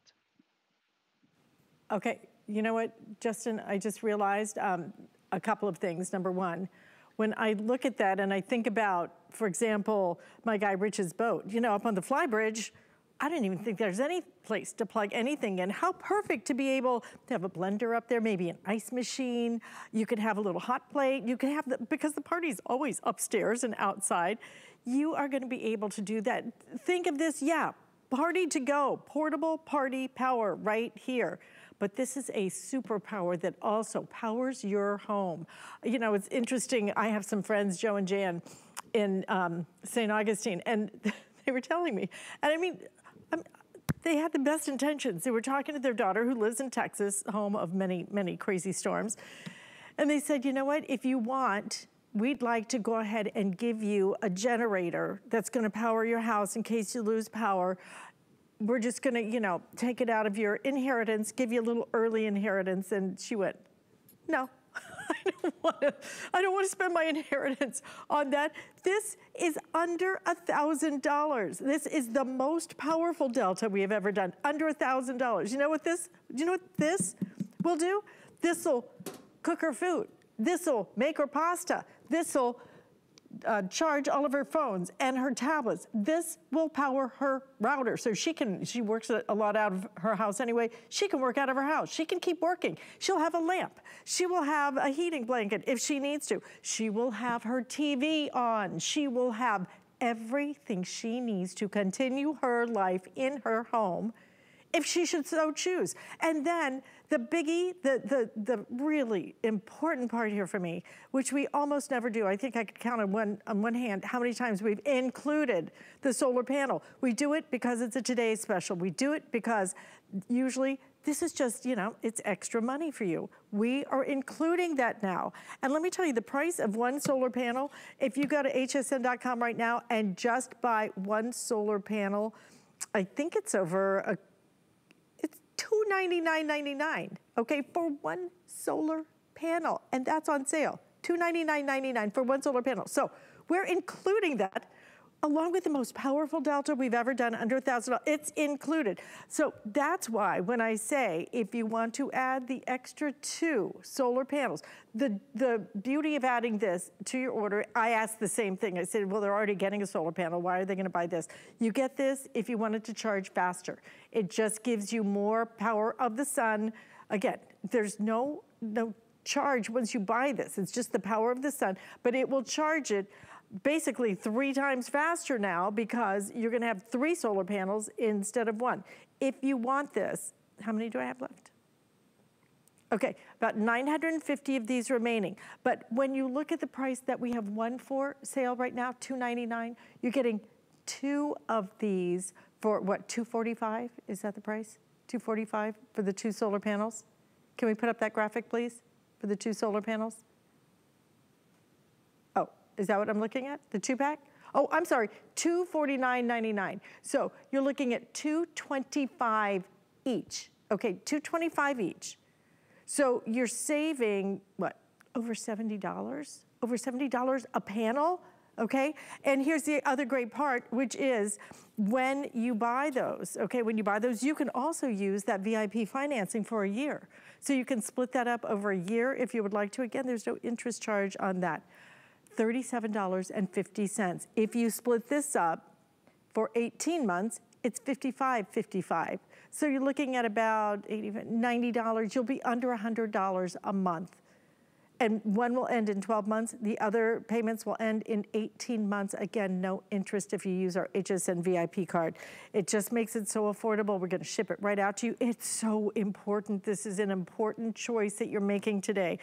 Okay. You know what, Justin? I just realized um, a couple of things. Number one, when I look at that and I think about, for example, my guy Rich's boat, you know, up on the flybridge, I didn't even think there's any place to plug anything in. How perfect to be able to have a blender up there, maybe an ice machine. You could have a little hot plate. You could have, the, because the party's always upstairs and outside, you are gonna be able to do that. Think of this, yeah, party to go, portable party power right here. But this is a superpower that also powers your home. You know, it's interesting, I have some friends, Joe and Jan, in um, Saint Augustine, and they were telling me, and I mean, I'm, they had the best intentions. They were talking to their daughter who lives in Texas, home of many, many crazy storms. And they said, you know what, if you want, we'd like to go ahead and give you a generator that's gonna power your house in case you lose power. We're just gonna, you know, take it out of your inheritance, give you a little early inheritance. And she went, no, I don't wanna, I don't wanna spend my inheritance on that. This is under a thousand dollars. This is the most powerful Delta we have ever done, under a thousand dollars. You know what this, you know what this will do? This'll cook her food. This'll make her pasta. This'll Uh, charge all of her phones and her tablets. This will power her router. So she can, she works a lot out of her house anyway. She can work out of her house. She can keep working. She'll have a lamp. She will have a heating blanket if she needs to. She will have her T V on. She will have everything she needs to continue her life in her home if she should so choose. And then the biggie, the, the, the really important part here for me, which we almost never do. I think I could count on one, on one hand how many times we've included the solar panel. We do it because it's a today's special. We do it because usually this is just, you know, it's extra money for you. We are including that now. And let me tell you, the price of one solar panel, if you go to H S N dot com right now and just buy one solar panel, I think it's over a two ninety-nine ninety-nine, okay, for one solar panel, and that's on sale. two ninety-nine ninety-nine for one solar panel. So we're including that along with the most powerful Delta we've ever done, under a thousand dollars. It's included. So that's why when I say if you want to add the extra two solar panels, the, the beauty of adding this to your order, I asked the same thing. I said, well, they're already getting a solar panel. Why are they gonna buy this? You get this if you wanted to charge faster. It just gives you more power of the sun. Again, there's no, no charge once you buy this. It's just the power of the sun, but it will charge it basically three times faster now because you're gonna have three solar panels instead of one. If you want this, how many do I have left? Okay, about nine hundred fifty of these remaining. But when you look at the price that we have one for sale right now, two ninety-nine, you're getting two of these for what, two forty-five? Is that the price? two forty-five for the two solar panels? Can we put up that graphic, please, for the two solar panels? Is that what I'm looking at? The two pack? Oh, I'm sorry, two forty-nine ninety-nine. So you're looking at two twenty-five each. Okay, two twenty-five each. So you're saving what? Over seventy dollars? Over seventy dollars a panel? Okay, and here's the other great part, which is when you buy those, okay, when you buy those, you can also use that V I P financing for a year. So you can split that up over a year if you would like to. Again, there's no interest charge on that. thirty-seven fifty. If you split this up for eighteen months, it's fifty-five fifty-five. So you're looking at about eighty, ninety dollars. You'll be under one hundred dollars a month. And one will end in twelve months. The other payments will end in eighteen months. Again, no interest if you use our H S N V I P card. It just makes it so affordable. We're gonna ship it right out to you. It's so important. This is an important choice that you're making today.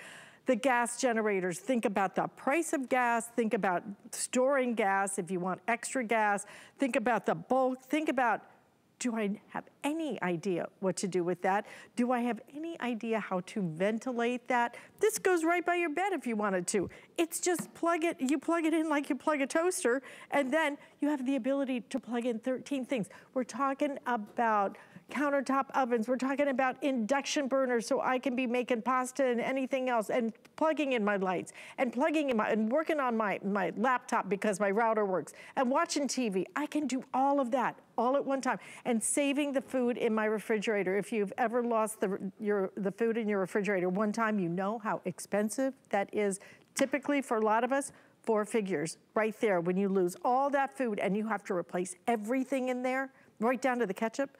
The gas generators, think about the price of gas, think about storing gas if you want extra gas, think about the bulk, think about, do I have any idea what to do with that? Do I have any idea how to ventilate that? This goes right by your bed if you wanted to. It's just plug it, you plug it in like you plug a toaster, and then you have the ability to plug in thirteen things. We're talking about countertop ovens, we're talking about induction burners so I can be making pasta and anything else, and plugging in my lights, and plugging in my, and working on my, my laptop because my router works, and watching T V. I can do all of that all at one time, and saving the food in my refrigerator. If you've ever lost the, your, the food in your refrigerator one time, you know how expensive that is. Typically for a lot of us, four figures right there when you lose all that food and you have to replace everything in there, right down to the ketchup.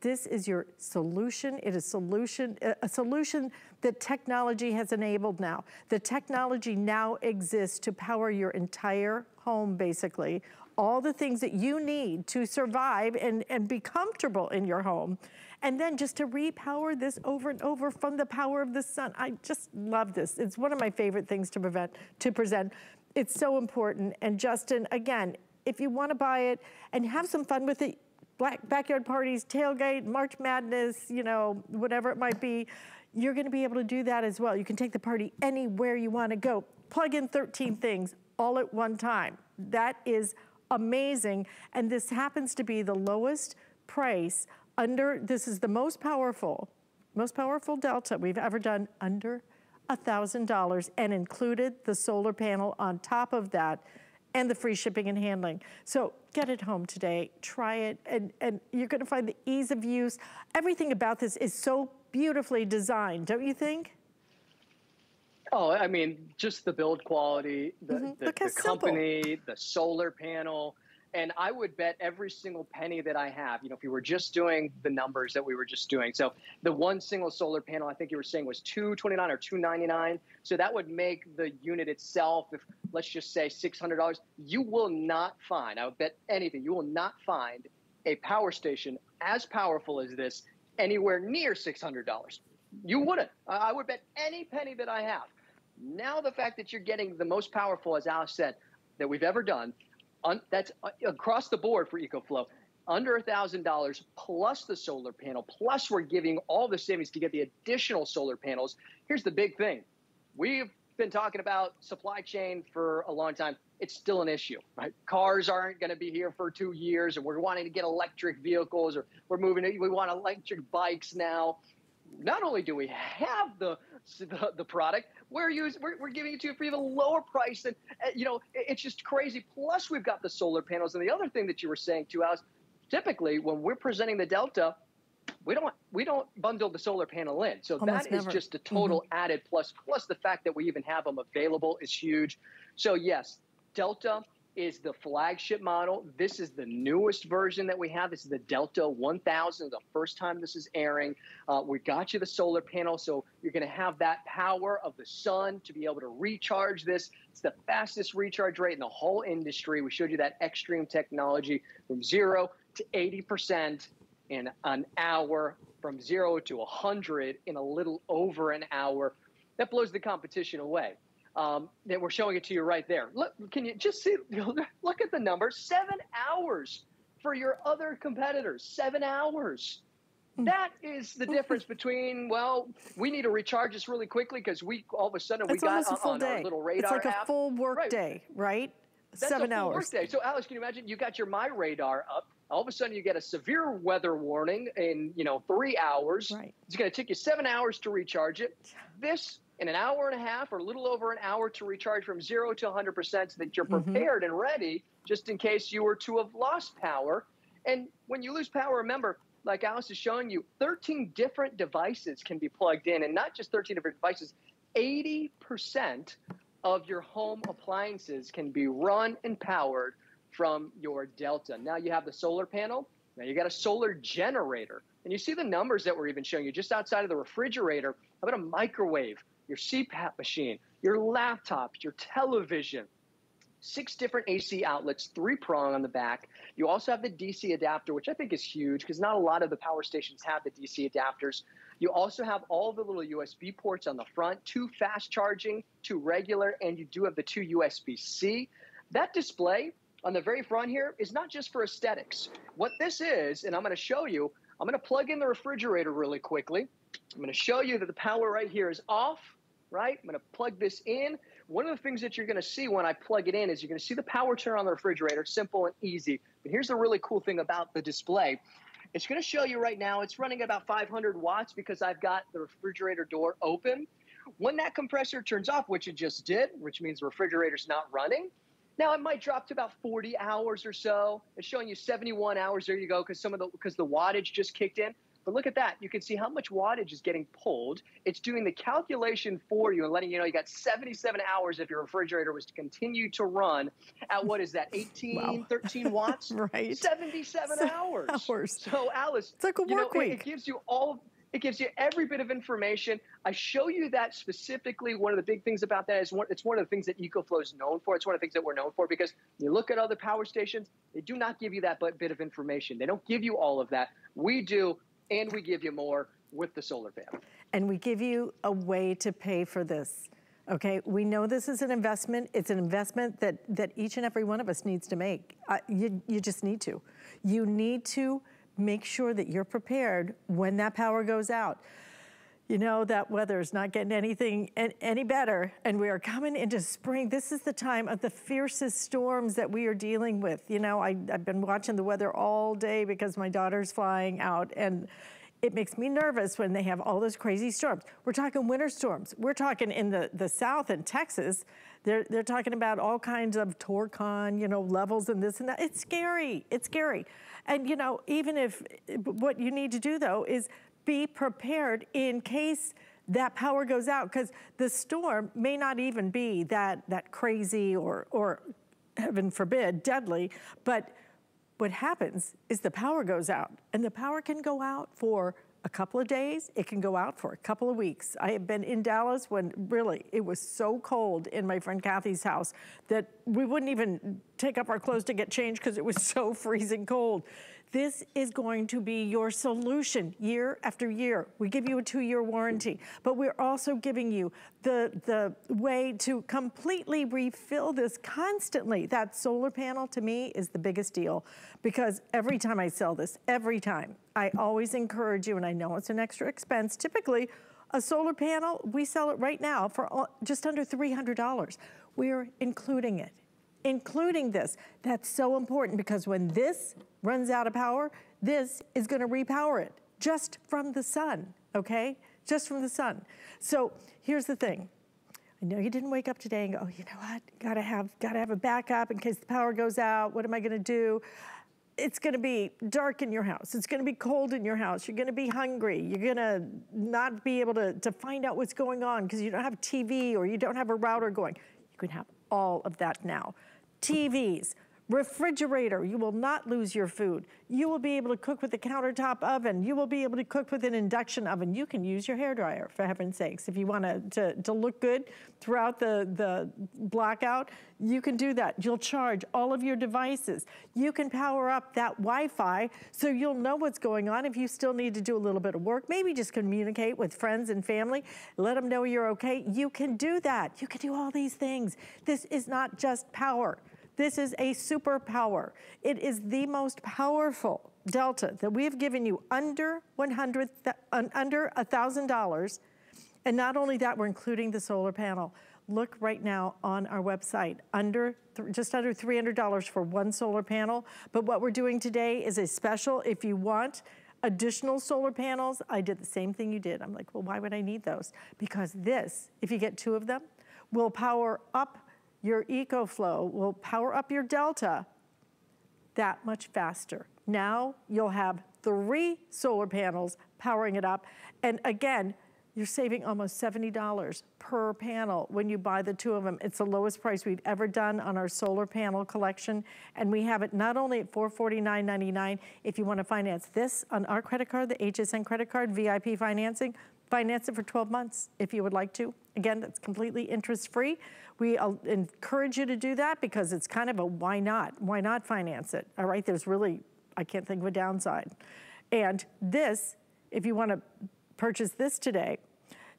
This is your solution. It is solution, a solution that technology has enabled now. The technology now exists to power your entire home, basically. All the things that you need to survive and, and be comfortable in your home. And then just to repower this over and over from the power of the sun. I just love this. It's one of my favorite things to prevent, to present. It's so important. And Justin, again, if you wanna buy it and have some fun with it, Black backyard parties, tailgate, March Madness, you know, whatever it might be, you're gonna be able to do that as well. You can take the party anywhere you wanna go. Plug in thirteen things all at one time. That is amazing. And this happens to be the lowest price under, this is the most powerful, most powerful Delta we've ever done, under one thousand dollars, and included the solar panel on top of that, and the free shipping and handling. So get it home today, try it, and, and you're gonna find the ease of use. Everything about this is so beautifully designed, don't you think? Oh, I mean, just the build quality, the, mm-hmm. the, the company, simple. the solar panel, and I would bet every single penny that I have, you know, if you were just doing the numbers that we were just doing. So the one single solar panel, I think you were saying, was two twenty-nine or two ninety-nine. So that would make the unit itself, if let's just say six hundred dollars, you will not find, I would bet anything, you will not find a power station as powerful as this anywhere near six hundred dollars. You wouldn't. I would bet any penny that I have. Now the fact that you're getting the most powerful, as Alyce said, that we've ever done, un, that's uh, across the board for EcoFlow, under one thousand dollars plus the solar panel, plus we're giving all the savings to get the additional solar panels. Here's the big thing. We've been talking about supply chain for a long time. It's still an issue, right? Cars aren't going to be here for two years, and we're wanting to get electric vehicles, or we're moving to, we want electric bikes now. Not only do we have the, the, the product, We're, using, we're, we're giving it to you for even lower price. And, uh, you know, it, it's just crazy. Plus, we've got the solar panels. And the other thing that you were saying to us, typically when we're presenting the Delta, we don't we don't bundle the solar panel in. So Almost that never. is just a total mm-hmm. added plus. Plus, the fact that we even have them available is huge. So, yes, Delta is the flagship model. This is the newest version that we have. This is the Delta one thousand, the first time this is airing. Uh, we got you the solar panel, so you're gonna have that power of the sun to be able to recharge this. It's the fastest recharge rate in the whole industry. We showed you that Xtreme Technology, from zero to eighty percent in an hour, from zero to one hundred in a little over an hour. That blows the competition away. Um, that we're showing it to you right there. Look, can you just see, look at the number, seven hours for your other competitors, seven hours. That is the difference between, well, we need to recharge this really quickly because we, all of a sudden, we it's got on, on our little radar app. It's like a app. full work right. day, right? That's seven a full hours. Work day. So Alyce, can you imagine, you got your My Radar up, all of a sudden you get a severe weather warning in, you know, three hours. Right. It's gonna take you seven hours to recharge it. This in an hour and a half or a little over an hour to recharge from zero to one hundred percent so that you're prepared mm-hmm. and ready just in case you were to have lost power. And when you lose power, remember, like Alyce is showing you, thirteen different devices can be plugged in, and not just thirteen different devices, eighty percent of your home appliances can be run and powered from your Delta. Now you have the solar panel, Now you got a solar generator, and you see the numbers that we're even showing you just outside of the refrigerator. How about a microwave, your C PAP machine, your laptop, your television? Six different A C outlets, three prong on the back. You also have the D C adapter, which I think is huge because not a lot of the power stations have the D C adapters. You also have all the little U S B ports on the front, two fast charging, two regular, and you do have the two U S B C. That display on the very front here is not just for aesthetics. What this is, and I'm gonna show you, I'm gonna plug in the refrigerator really quickly. I'm gonna show you that the power right here is off, right? I'm gonna plug this in. One of the things that you're gonna see when I plug it in is you're gonna see the power turn on the refrigerator, simple and easy. But here's the really cool thing about the display. It's gonna show you right now, it's running about five hundred watts because I've got the refrigerator door open. When that compressor turns off, which it just did, which means the refrigerator's not running, now it might drop to about forty hours or so. It's showing you seventy-one hours, there you go, because some of the because the wattage just kicked in. But look at that. You can see how much wattage is getting pulled. It's doing the calculation for you and letting you know you got seventy-seven hours if your refrigerator was to continue to run at, what is that, eighteen, wow. thirteen watts? Right. seventy-seven hours. hours. So, Alyce, it's like a work you know, week. It, it gives you all, it gives you every bit of information. I show you that specifically. One of the big things about that is one, it's one of the things that EcoFlow is known for. It's one of the things that we're known for because you look at other power stations, they do not give you that bit of information. They don't give you all of that. We do. And we give you more with the solar panel. And we give you a way to pay for this, okay? We know this is an investment. It's an investment that, that each and every one of us needs to make. Uh, you, you just need to. You need to make sure that you're prepared when that power goes out. You know that weather is not getting anything any better, and we are coming into spring. This is the time of the fiercest storms that we are dealing with. You know, I, I've been watching the weather all day because my daughter's flying out, and it makes me nervous when they have all those crazy storms. We're talking winter storms. We're talking in the, the south in Texas. They're, they're talking about all kinds of Torcon, you know, levels and this and that. It's scary. It's scary. And, you know, even if what you need to do, though, is be prepared in case that power goes out, because the storm may not even be that that crazy or, or heaven forbid, deadly. But what happens is the power goes out, and the power can go out for a couple of days. It can go out for a couple of weeks. I have been in Dallas when really it was so cold in my friend Kathy's house that we wouldn't even take up our clothes to get changed because it was so freezing cold. This is going to be your solution year after year. We give you a two-year warranty, but we're also giving you the, the way to completely refill this constantly. That solar panel to me is the biggest deal because every time I sell this, every time, I always encourage you, and I know it's an extra expense. Typically, a solar panel, we sell it right now for just under three hundred dollars. We're including it. Including this. That's so important because when this runs out of power, this is going to repower it just from the sun, okay? Just from the sun. So here's the thing. I know you didn't wake up today and go, oh, you know what? Gotta have, gotta have a backup in case the power goes out. What am I going to do? It's going to be dark in your house. It's going to be cold in your house. You're going to be hungry. You're going to not be able to, to find out what's going on because you don't have T V or you don't have a router going. You can have all of that now. T Vs, refrigerator, you will not lose your food. You will be able to cook with a countertop oven. You will be able to cook with an induction oven. You can use your hairdryer, for heaven's sakes. If you want to, to look good throughout the, the blackout, you can do that. You'll charge all of your devices. You can power up that Wi-Fi so you'll know what's going on if you still need to do a little bit of work. Maybe just communicate with friends and family. Let them know you're okay. You can do that. You can do all these things. This is not just power. This is a superpower. It is the most powerful Delta that we have given you under one hundred, under one thousand dollars. And not only that, we're including the solar panel. Look right now on our website, under just under three hundred dollars for one solar panel. But what we're doing today is a special. If you want additional solar panels, I did the same thing you did. I'm like, well, why would I need those? Because this, if you get two of them, will power up your EcoFlow, will power up your Delta that much faster. Now you'll have three solar panels powering it up. And again, you're saving almost seventy dollars per panel when you buy the two of them. It's the lowest price we've ever done on our solar panel collection. And we have it not only at four forty-nine ninety-nine, if you want to finance this on our credit card, the H S N credit card, V I P financing, finance it for twelve months if you would like to. Again, that's completely interest-free. We uh, encourage you to do that because it's kind of a why not? Why not finance it? All right, there's really, I can't think of a downside. And this, if you want to purchase this today,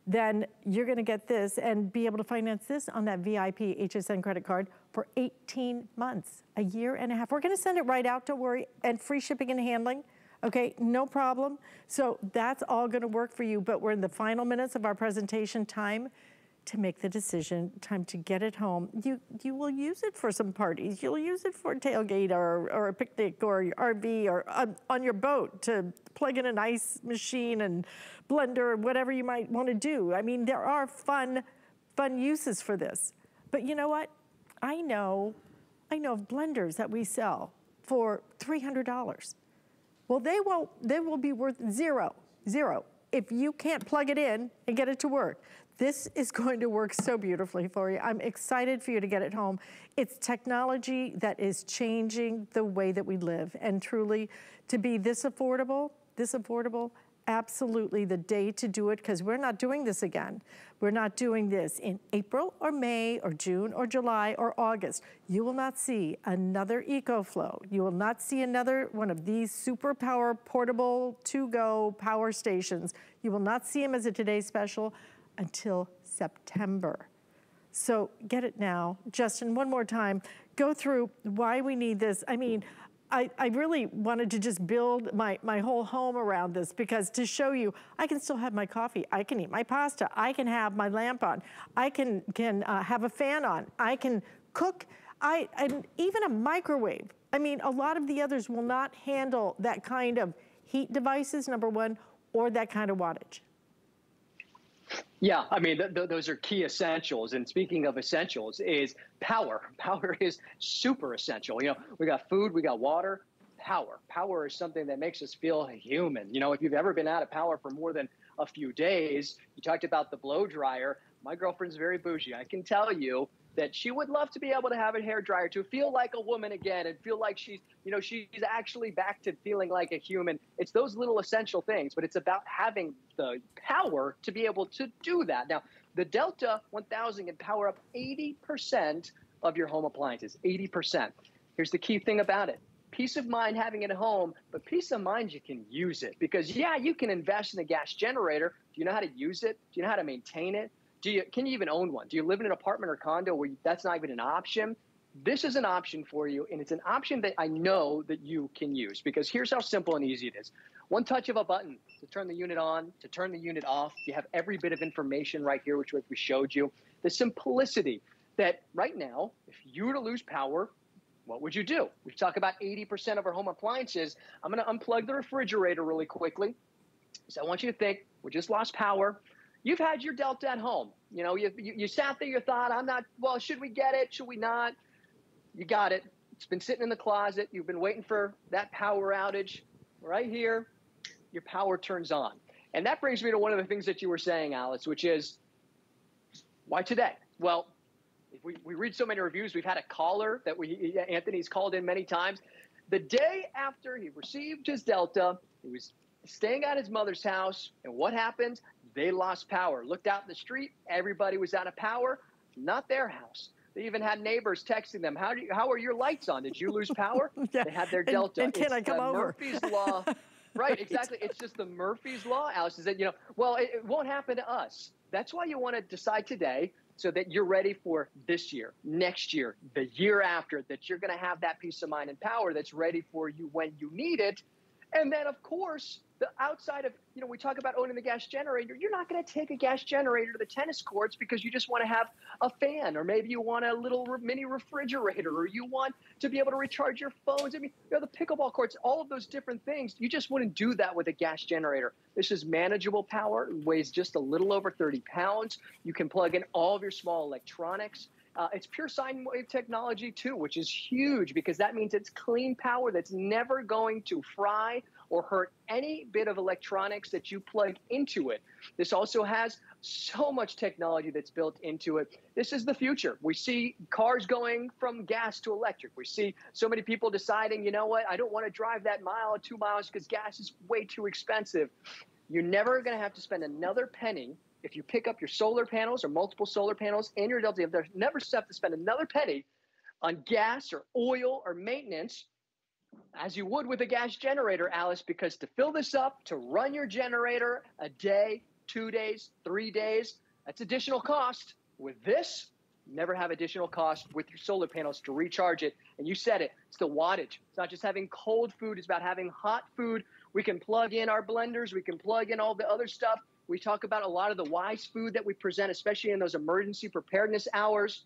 then you're gonna get this and be able to finance this on that V I P H S N credit card for eighteen months, a year and a half. We're gonna send it right out, don't worry, and free shipping and handling. Okay, no problem. So that's all gonna work for you, but we're in the final minutes of our presentation. Time to make the decision, time to get it home. You you will use it for some parties. You'll use it for a tailgate or, or a picnic or your R V or on, on your boat to plug in an ice machine and blender or whatever you might wanna do. I mean, there are fun, fun uses for this. But you know what? I know, I know of blenders that we sell for three hundred dollars. Well, they won't, they will be worth zero, zero, if you can't plug it in and get it to work. This is going to work so beautifully for you. I'm excited for you to get it home. It's technology that is changing the way that we live, and truly to be this affordable, this affordable, absolutely the day to do it, because we're not doing this again. We're not doing this in April or May or June or July or August. You will not see another EcoFlow. You will not see another one of these super power portable to-go power stations. You will not see them as a today special until September. So get it now. Justin, one more time, go through why we need this. I mean, I, I really wanted to just build my, my whole home around this, because to show you, I can still have my coffee, I can eat my pasta, I can have my lamp on, I can, can uh, have a fan on, I can cook, I, and even a microwave. I mean, a lot of the others will not handle that kind of heat devices, number one, or that kind of wattage. Yeah, I mean, th th those are key essentials. And speaking of essentials is power. Power is super essential. You know, we got food, we got water, power. Power is something that makes us feel human. You know, if you've ever been out of power for more than a few days, you talked about the blow dryer. My girlfriend's very bougie. I can tell you that she would love to be able to have a hair dryer to feel like a woman again and feel like she's, you know, she's actually back to feeling like a human. It's those little essential things, but it's about having the power to be able to do that. Now, the Delta one thousand can power up eighty percent of your home appliances, eighty percent. Here's the key thing about it. Peace of mind having it at home, but peace of mind you can use it, because yeah, you can invest in a gas generator. Do you know how to use it? Do you know how to maintain it? Do you, can you even own one? Do you live in an apartment or condo where you, that's not even an option? This is an option for you, and it's an option that I know that you can use, because here's how simple and easy it is. One touch of a button to turn the unit on, to turn the unit off. You have every bit of information right here, which we showed you. The simplicity that right now, if you were to lose power, what would you do? We talk about eighty percent of our home appliances. I'm going to unplug the refrigerator really quickly. So I want you to think, we just lost power. You've had your Delta at home. You know, you, you, you sat there, you thought, I'm not, well, should we get it? Should we not? You got it. It's been sitting in the closet. You've been waiting for that power outage. Right here, your power turns on. And that brings me to one of the things that you were saying, Alyce, which is, why today? Well, if we, we read so many reviews. We've had a caller that we, Anthony's called in many times. The day after he received his Delta, he was staying at his mother's house. And what happened? They lost power. Looked out in the street, everybody was out of power, not their house. They even had neighbors texting them, how do you, how are your lights on? Did you lose power? Yeah. They had their Delta. And, and can it's I come over? Murphy's Law. Right, exactly. It's just the Murphy's Law, Alyce, is that, you know, well, it, it won't happen to us. That's why you want to decide today, so that you're ready for this year, next year, the year after, that you're going to have that peace of mind and power that's ready for you when you need it. And then, of course, the outside of, you know, we talk about owning the gas generator. You're not going to take a gas generator to the tennis courts because you just want to have a fan, or maybe you want a little mini refrigerator, or you want to be able to recharge your phones. I mean, you know, the pickleball courts, all of those different things. You just wouldn't do that with a gas generator. This is manageable power. It weighs just a little over thirty pounds. You can plug in all of your small electronics. Uh, it's pure sine wave technology, too, which is huge, because that means it's clean power that's never going to fry or hurt any bit of electronics that you plug into it. This also has so much technology that's built into it. This is the future. We see cars going from gas to electric. We see so many people deciding, you know what, I don't want to drive that mile or two miles because gas is way too expensive. You're never going to have to spend another penny if you pick up your solar panels or multiple solar panels and your Delta. There's never stuff to spend another penny on gas or oil or maintenance as you would with a gas generator, Alyce, because to fill this up, to run your generator a day, two days, three days, that's additional cost. With this, you never have additional cost with your solar panels to recharge it. And you said it, it's the wattage. It's not just having cold food, it's about having hot food. We can plug in our blenders, we can plug in all the other stuff. We talk about a lot of the wise food that we present, especially in those emergency preparedness hours.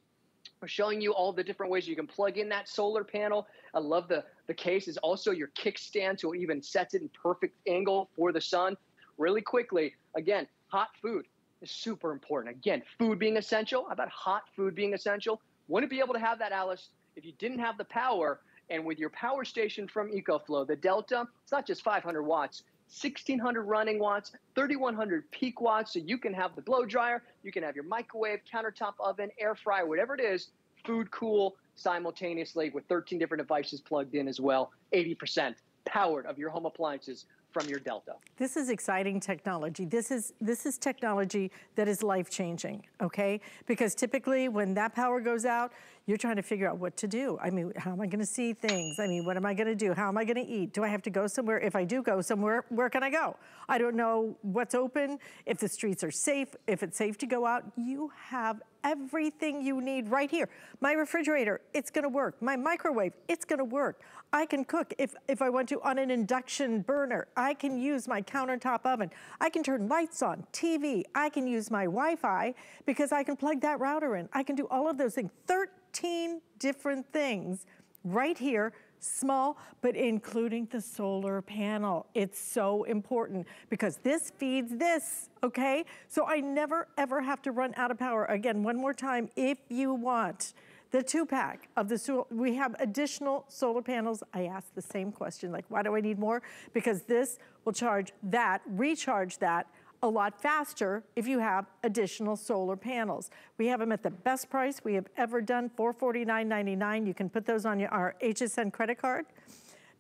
We're showing you all the different ways you can plug in that solar panel. I love the, the case is also your kickstand, so it even sets it in perfect angle for the sun. Really quickly, again, hot food is super important. Again, food being essential, how about hot food being essential? Wouldn't be able to have that, Alyce, if you didn't have the power. And with your power station from EcoFlow, the Delta, it's not just five hundred watts, sixteen hundred running watts, thirty-one hundred peak watts, so you can have the blow dryer, you can have your microwave, countertop oven, air fryer, whatever it is, food cool simultaneously with thirteen different devices plugged in as well, eighty percent powered of your home appliances from your Delta. This is exciting technology. This is, this is technology that is life-changing, okay? Because typically when that power goes out, you're trying to figure out what to do. I mean, how am I gonna see things? I mean, what am I gonna do? How am I gonna eat? Do I have to go somewhere? If I do go somewhere, where can I go? I don't know what's open, if the streets are safe, if it's safe to go out. You have everything you need right here. My refrigerator, it's gonna work. My microwave, it's gonna work. I can cook if, if I want to on an induction burner. I can use my countertop oven. I can turn lights on, T V. I can use my Wi-Fi because I can plug that router in. I can do all of those things. thirteen different things right here, small, but including the solar panel. It's so important because this feeds this, okay? So I never, ever have to run out of power. Again, one more time, if you want the two-pack of the solar, we have additional solar panels. I asked the same question, like, why do I need more? Because this will charge that, recharge that, a lot faster if you have additional solar panels. We have them at the best price we have ever done, four forty-nine ninety-nine. You can put those on your, our H S N credit card,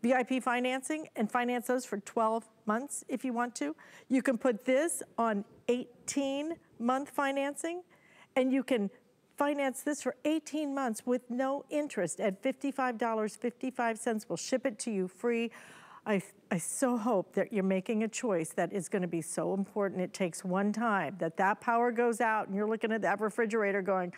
V I P financing, and finance those for twelve months if you want to. You can put this on eighteen month financing, and you can finance this for eighteen months with no interest at fifty-five dollars and fifty-five cents. We'll ship it to you free. I, I so hope that you're making a choice that is gonna be so important. It takes one time that that power goes out and you're looking at that refrigerator going,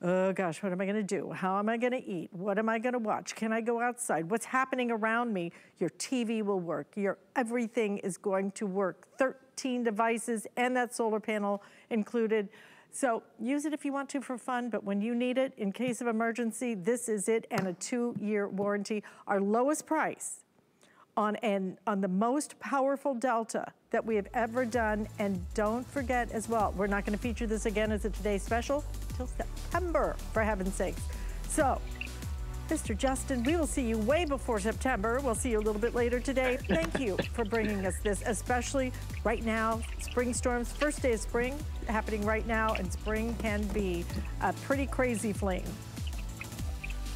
oh gosh, what am I gonna do? How am I gonna eat? What am I gonna watch? Can I go outside? What's happening around me? Your T V will work. Your everything is going to work. thirteen devices and that solar panel included. So use it if you want to for fun, but when you need it, in case of emergency, this is it, and a two-year warranty. Our lowest price on and on the most powerful Delta that we have ever done. And don't forget as well, we're not gonna feature this again as a Today Special till September, for heaven's sakes. So, Mister Justin, we will see you way before September. We'll see you a little bit later today. Thank you for bringing us this, especially right now, spring storms, first day of spring happening right now, and spring can be a pretty crazy flame.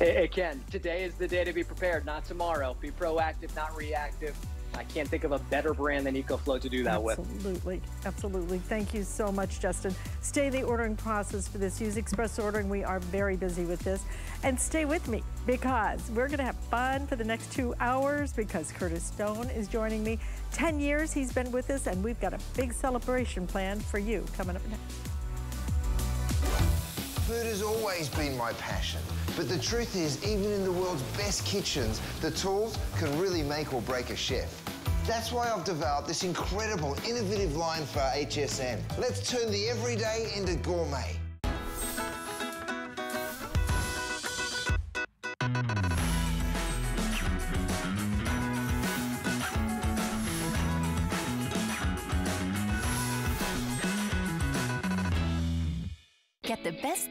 It can. Today is the day to be prepared, not tomorrow. Be proactive, not reactive. I can't think of a better brand than EcoFlow to do that with. Absolutely, absolutely. Thank you so much, Justin. Stay the ordering process for this. Use express ordering. We are very busy with this. And stay with me because we're going to have fun for the next two hours because Curtis Stone is joining me. Ten years he's been with us, and we've got a big celebration planned for you coming up next. Food has always been my passion, but the truth is, even in the world's best kitchens, the tools can really make or break a chef. That's why I've developed this incredible, innovative line for H S N. Let's turn the everyday into gourmet. Get the best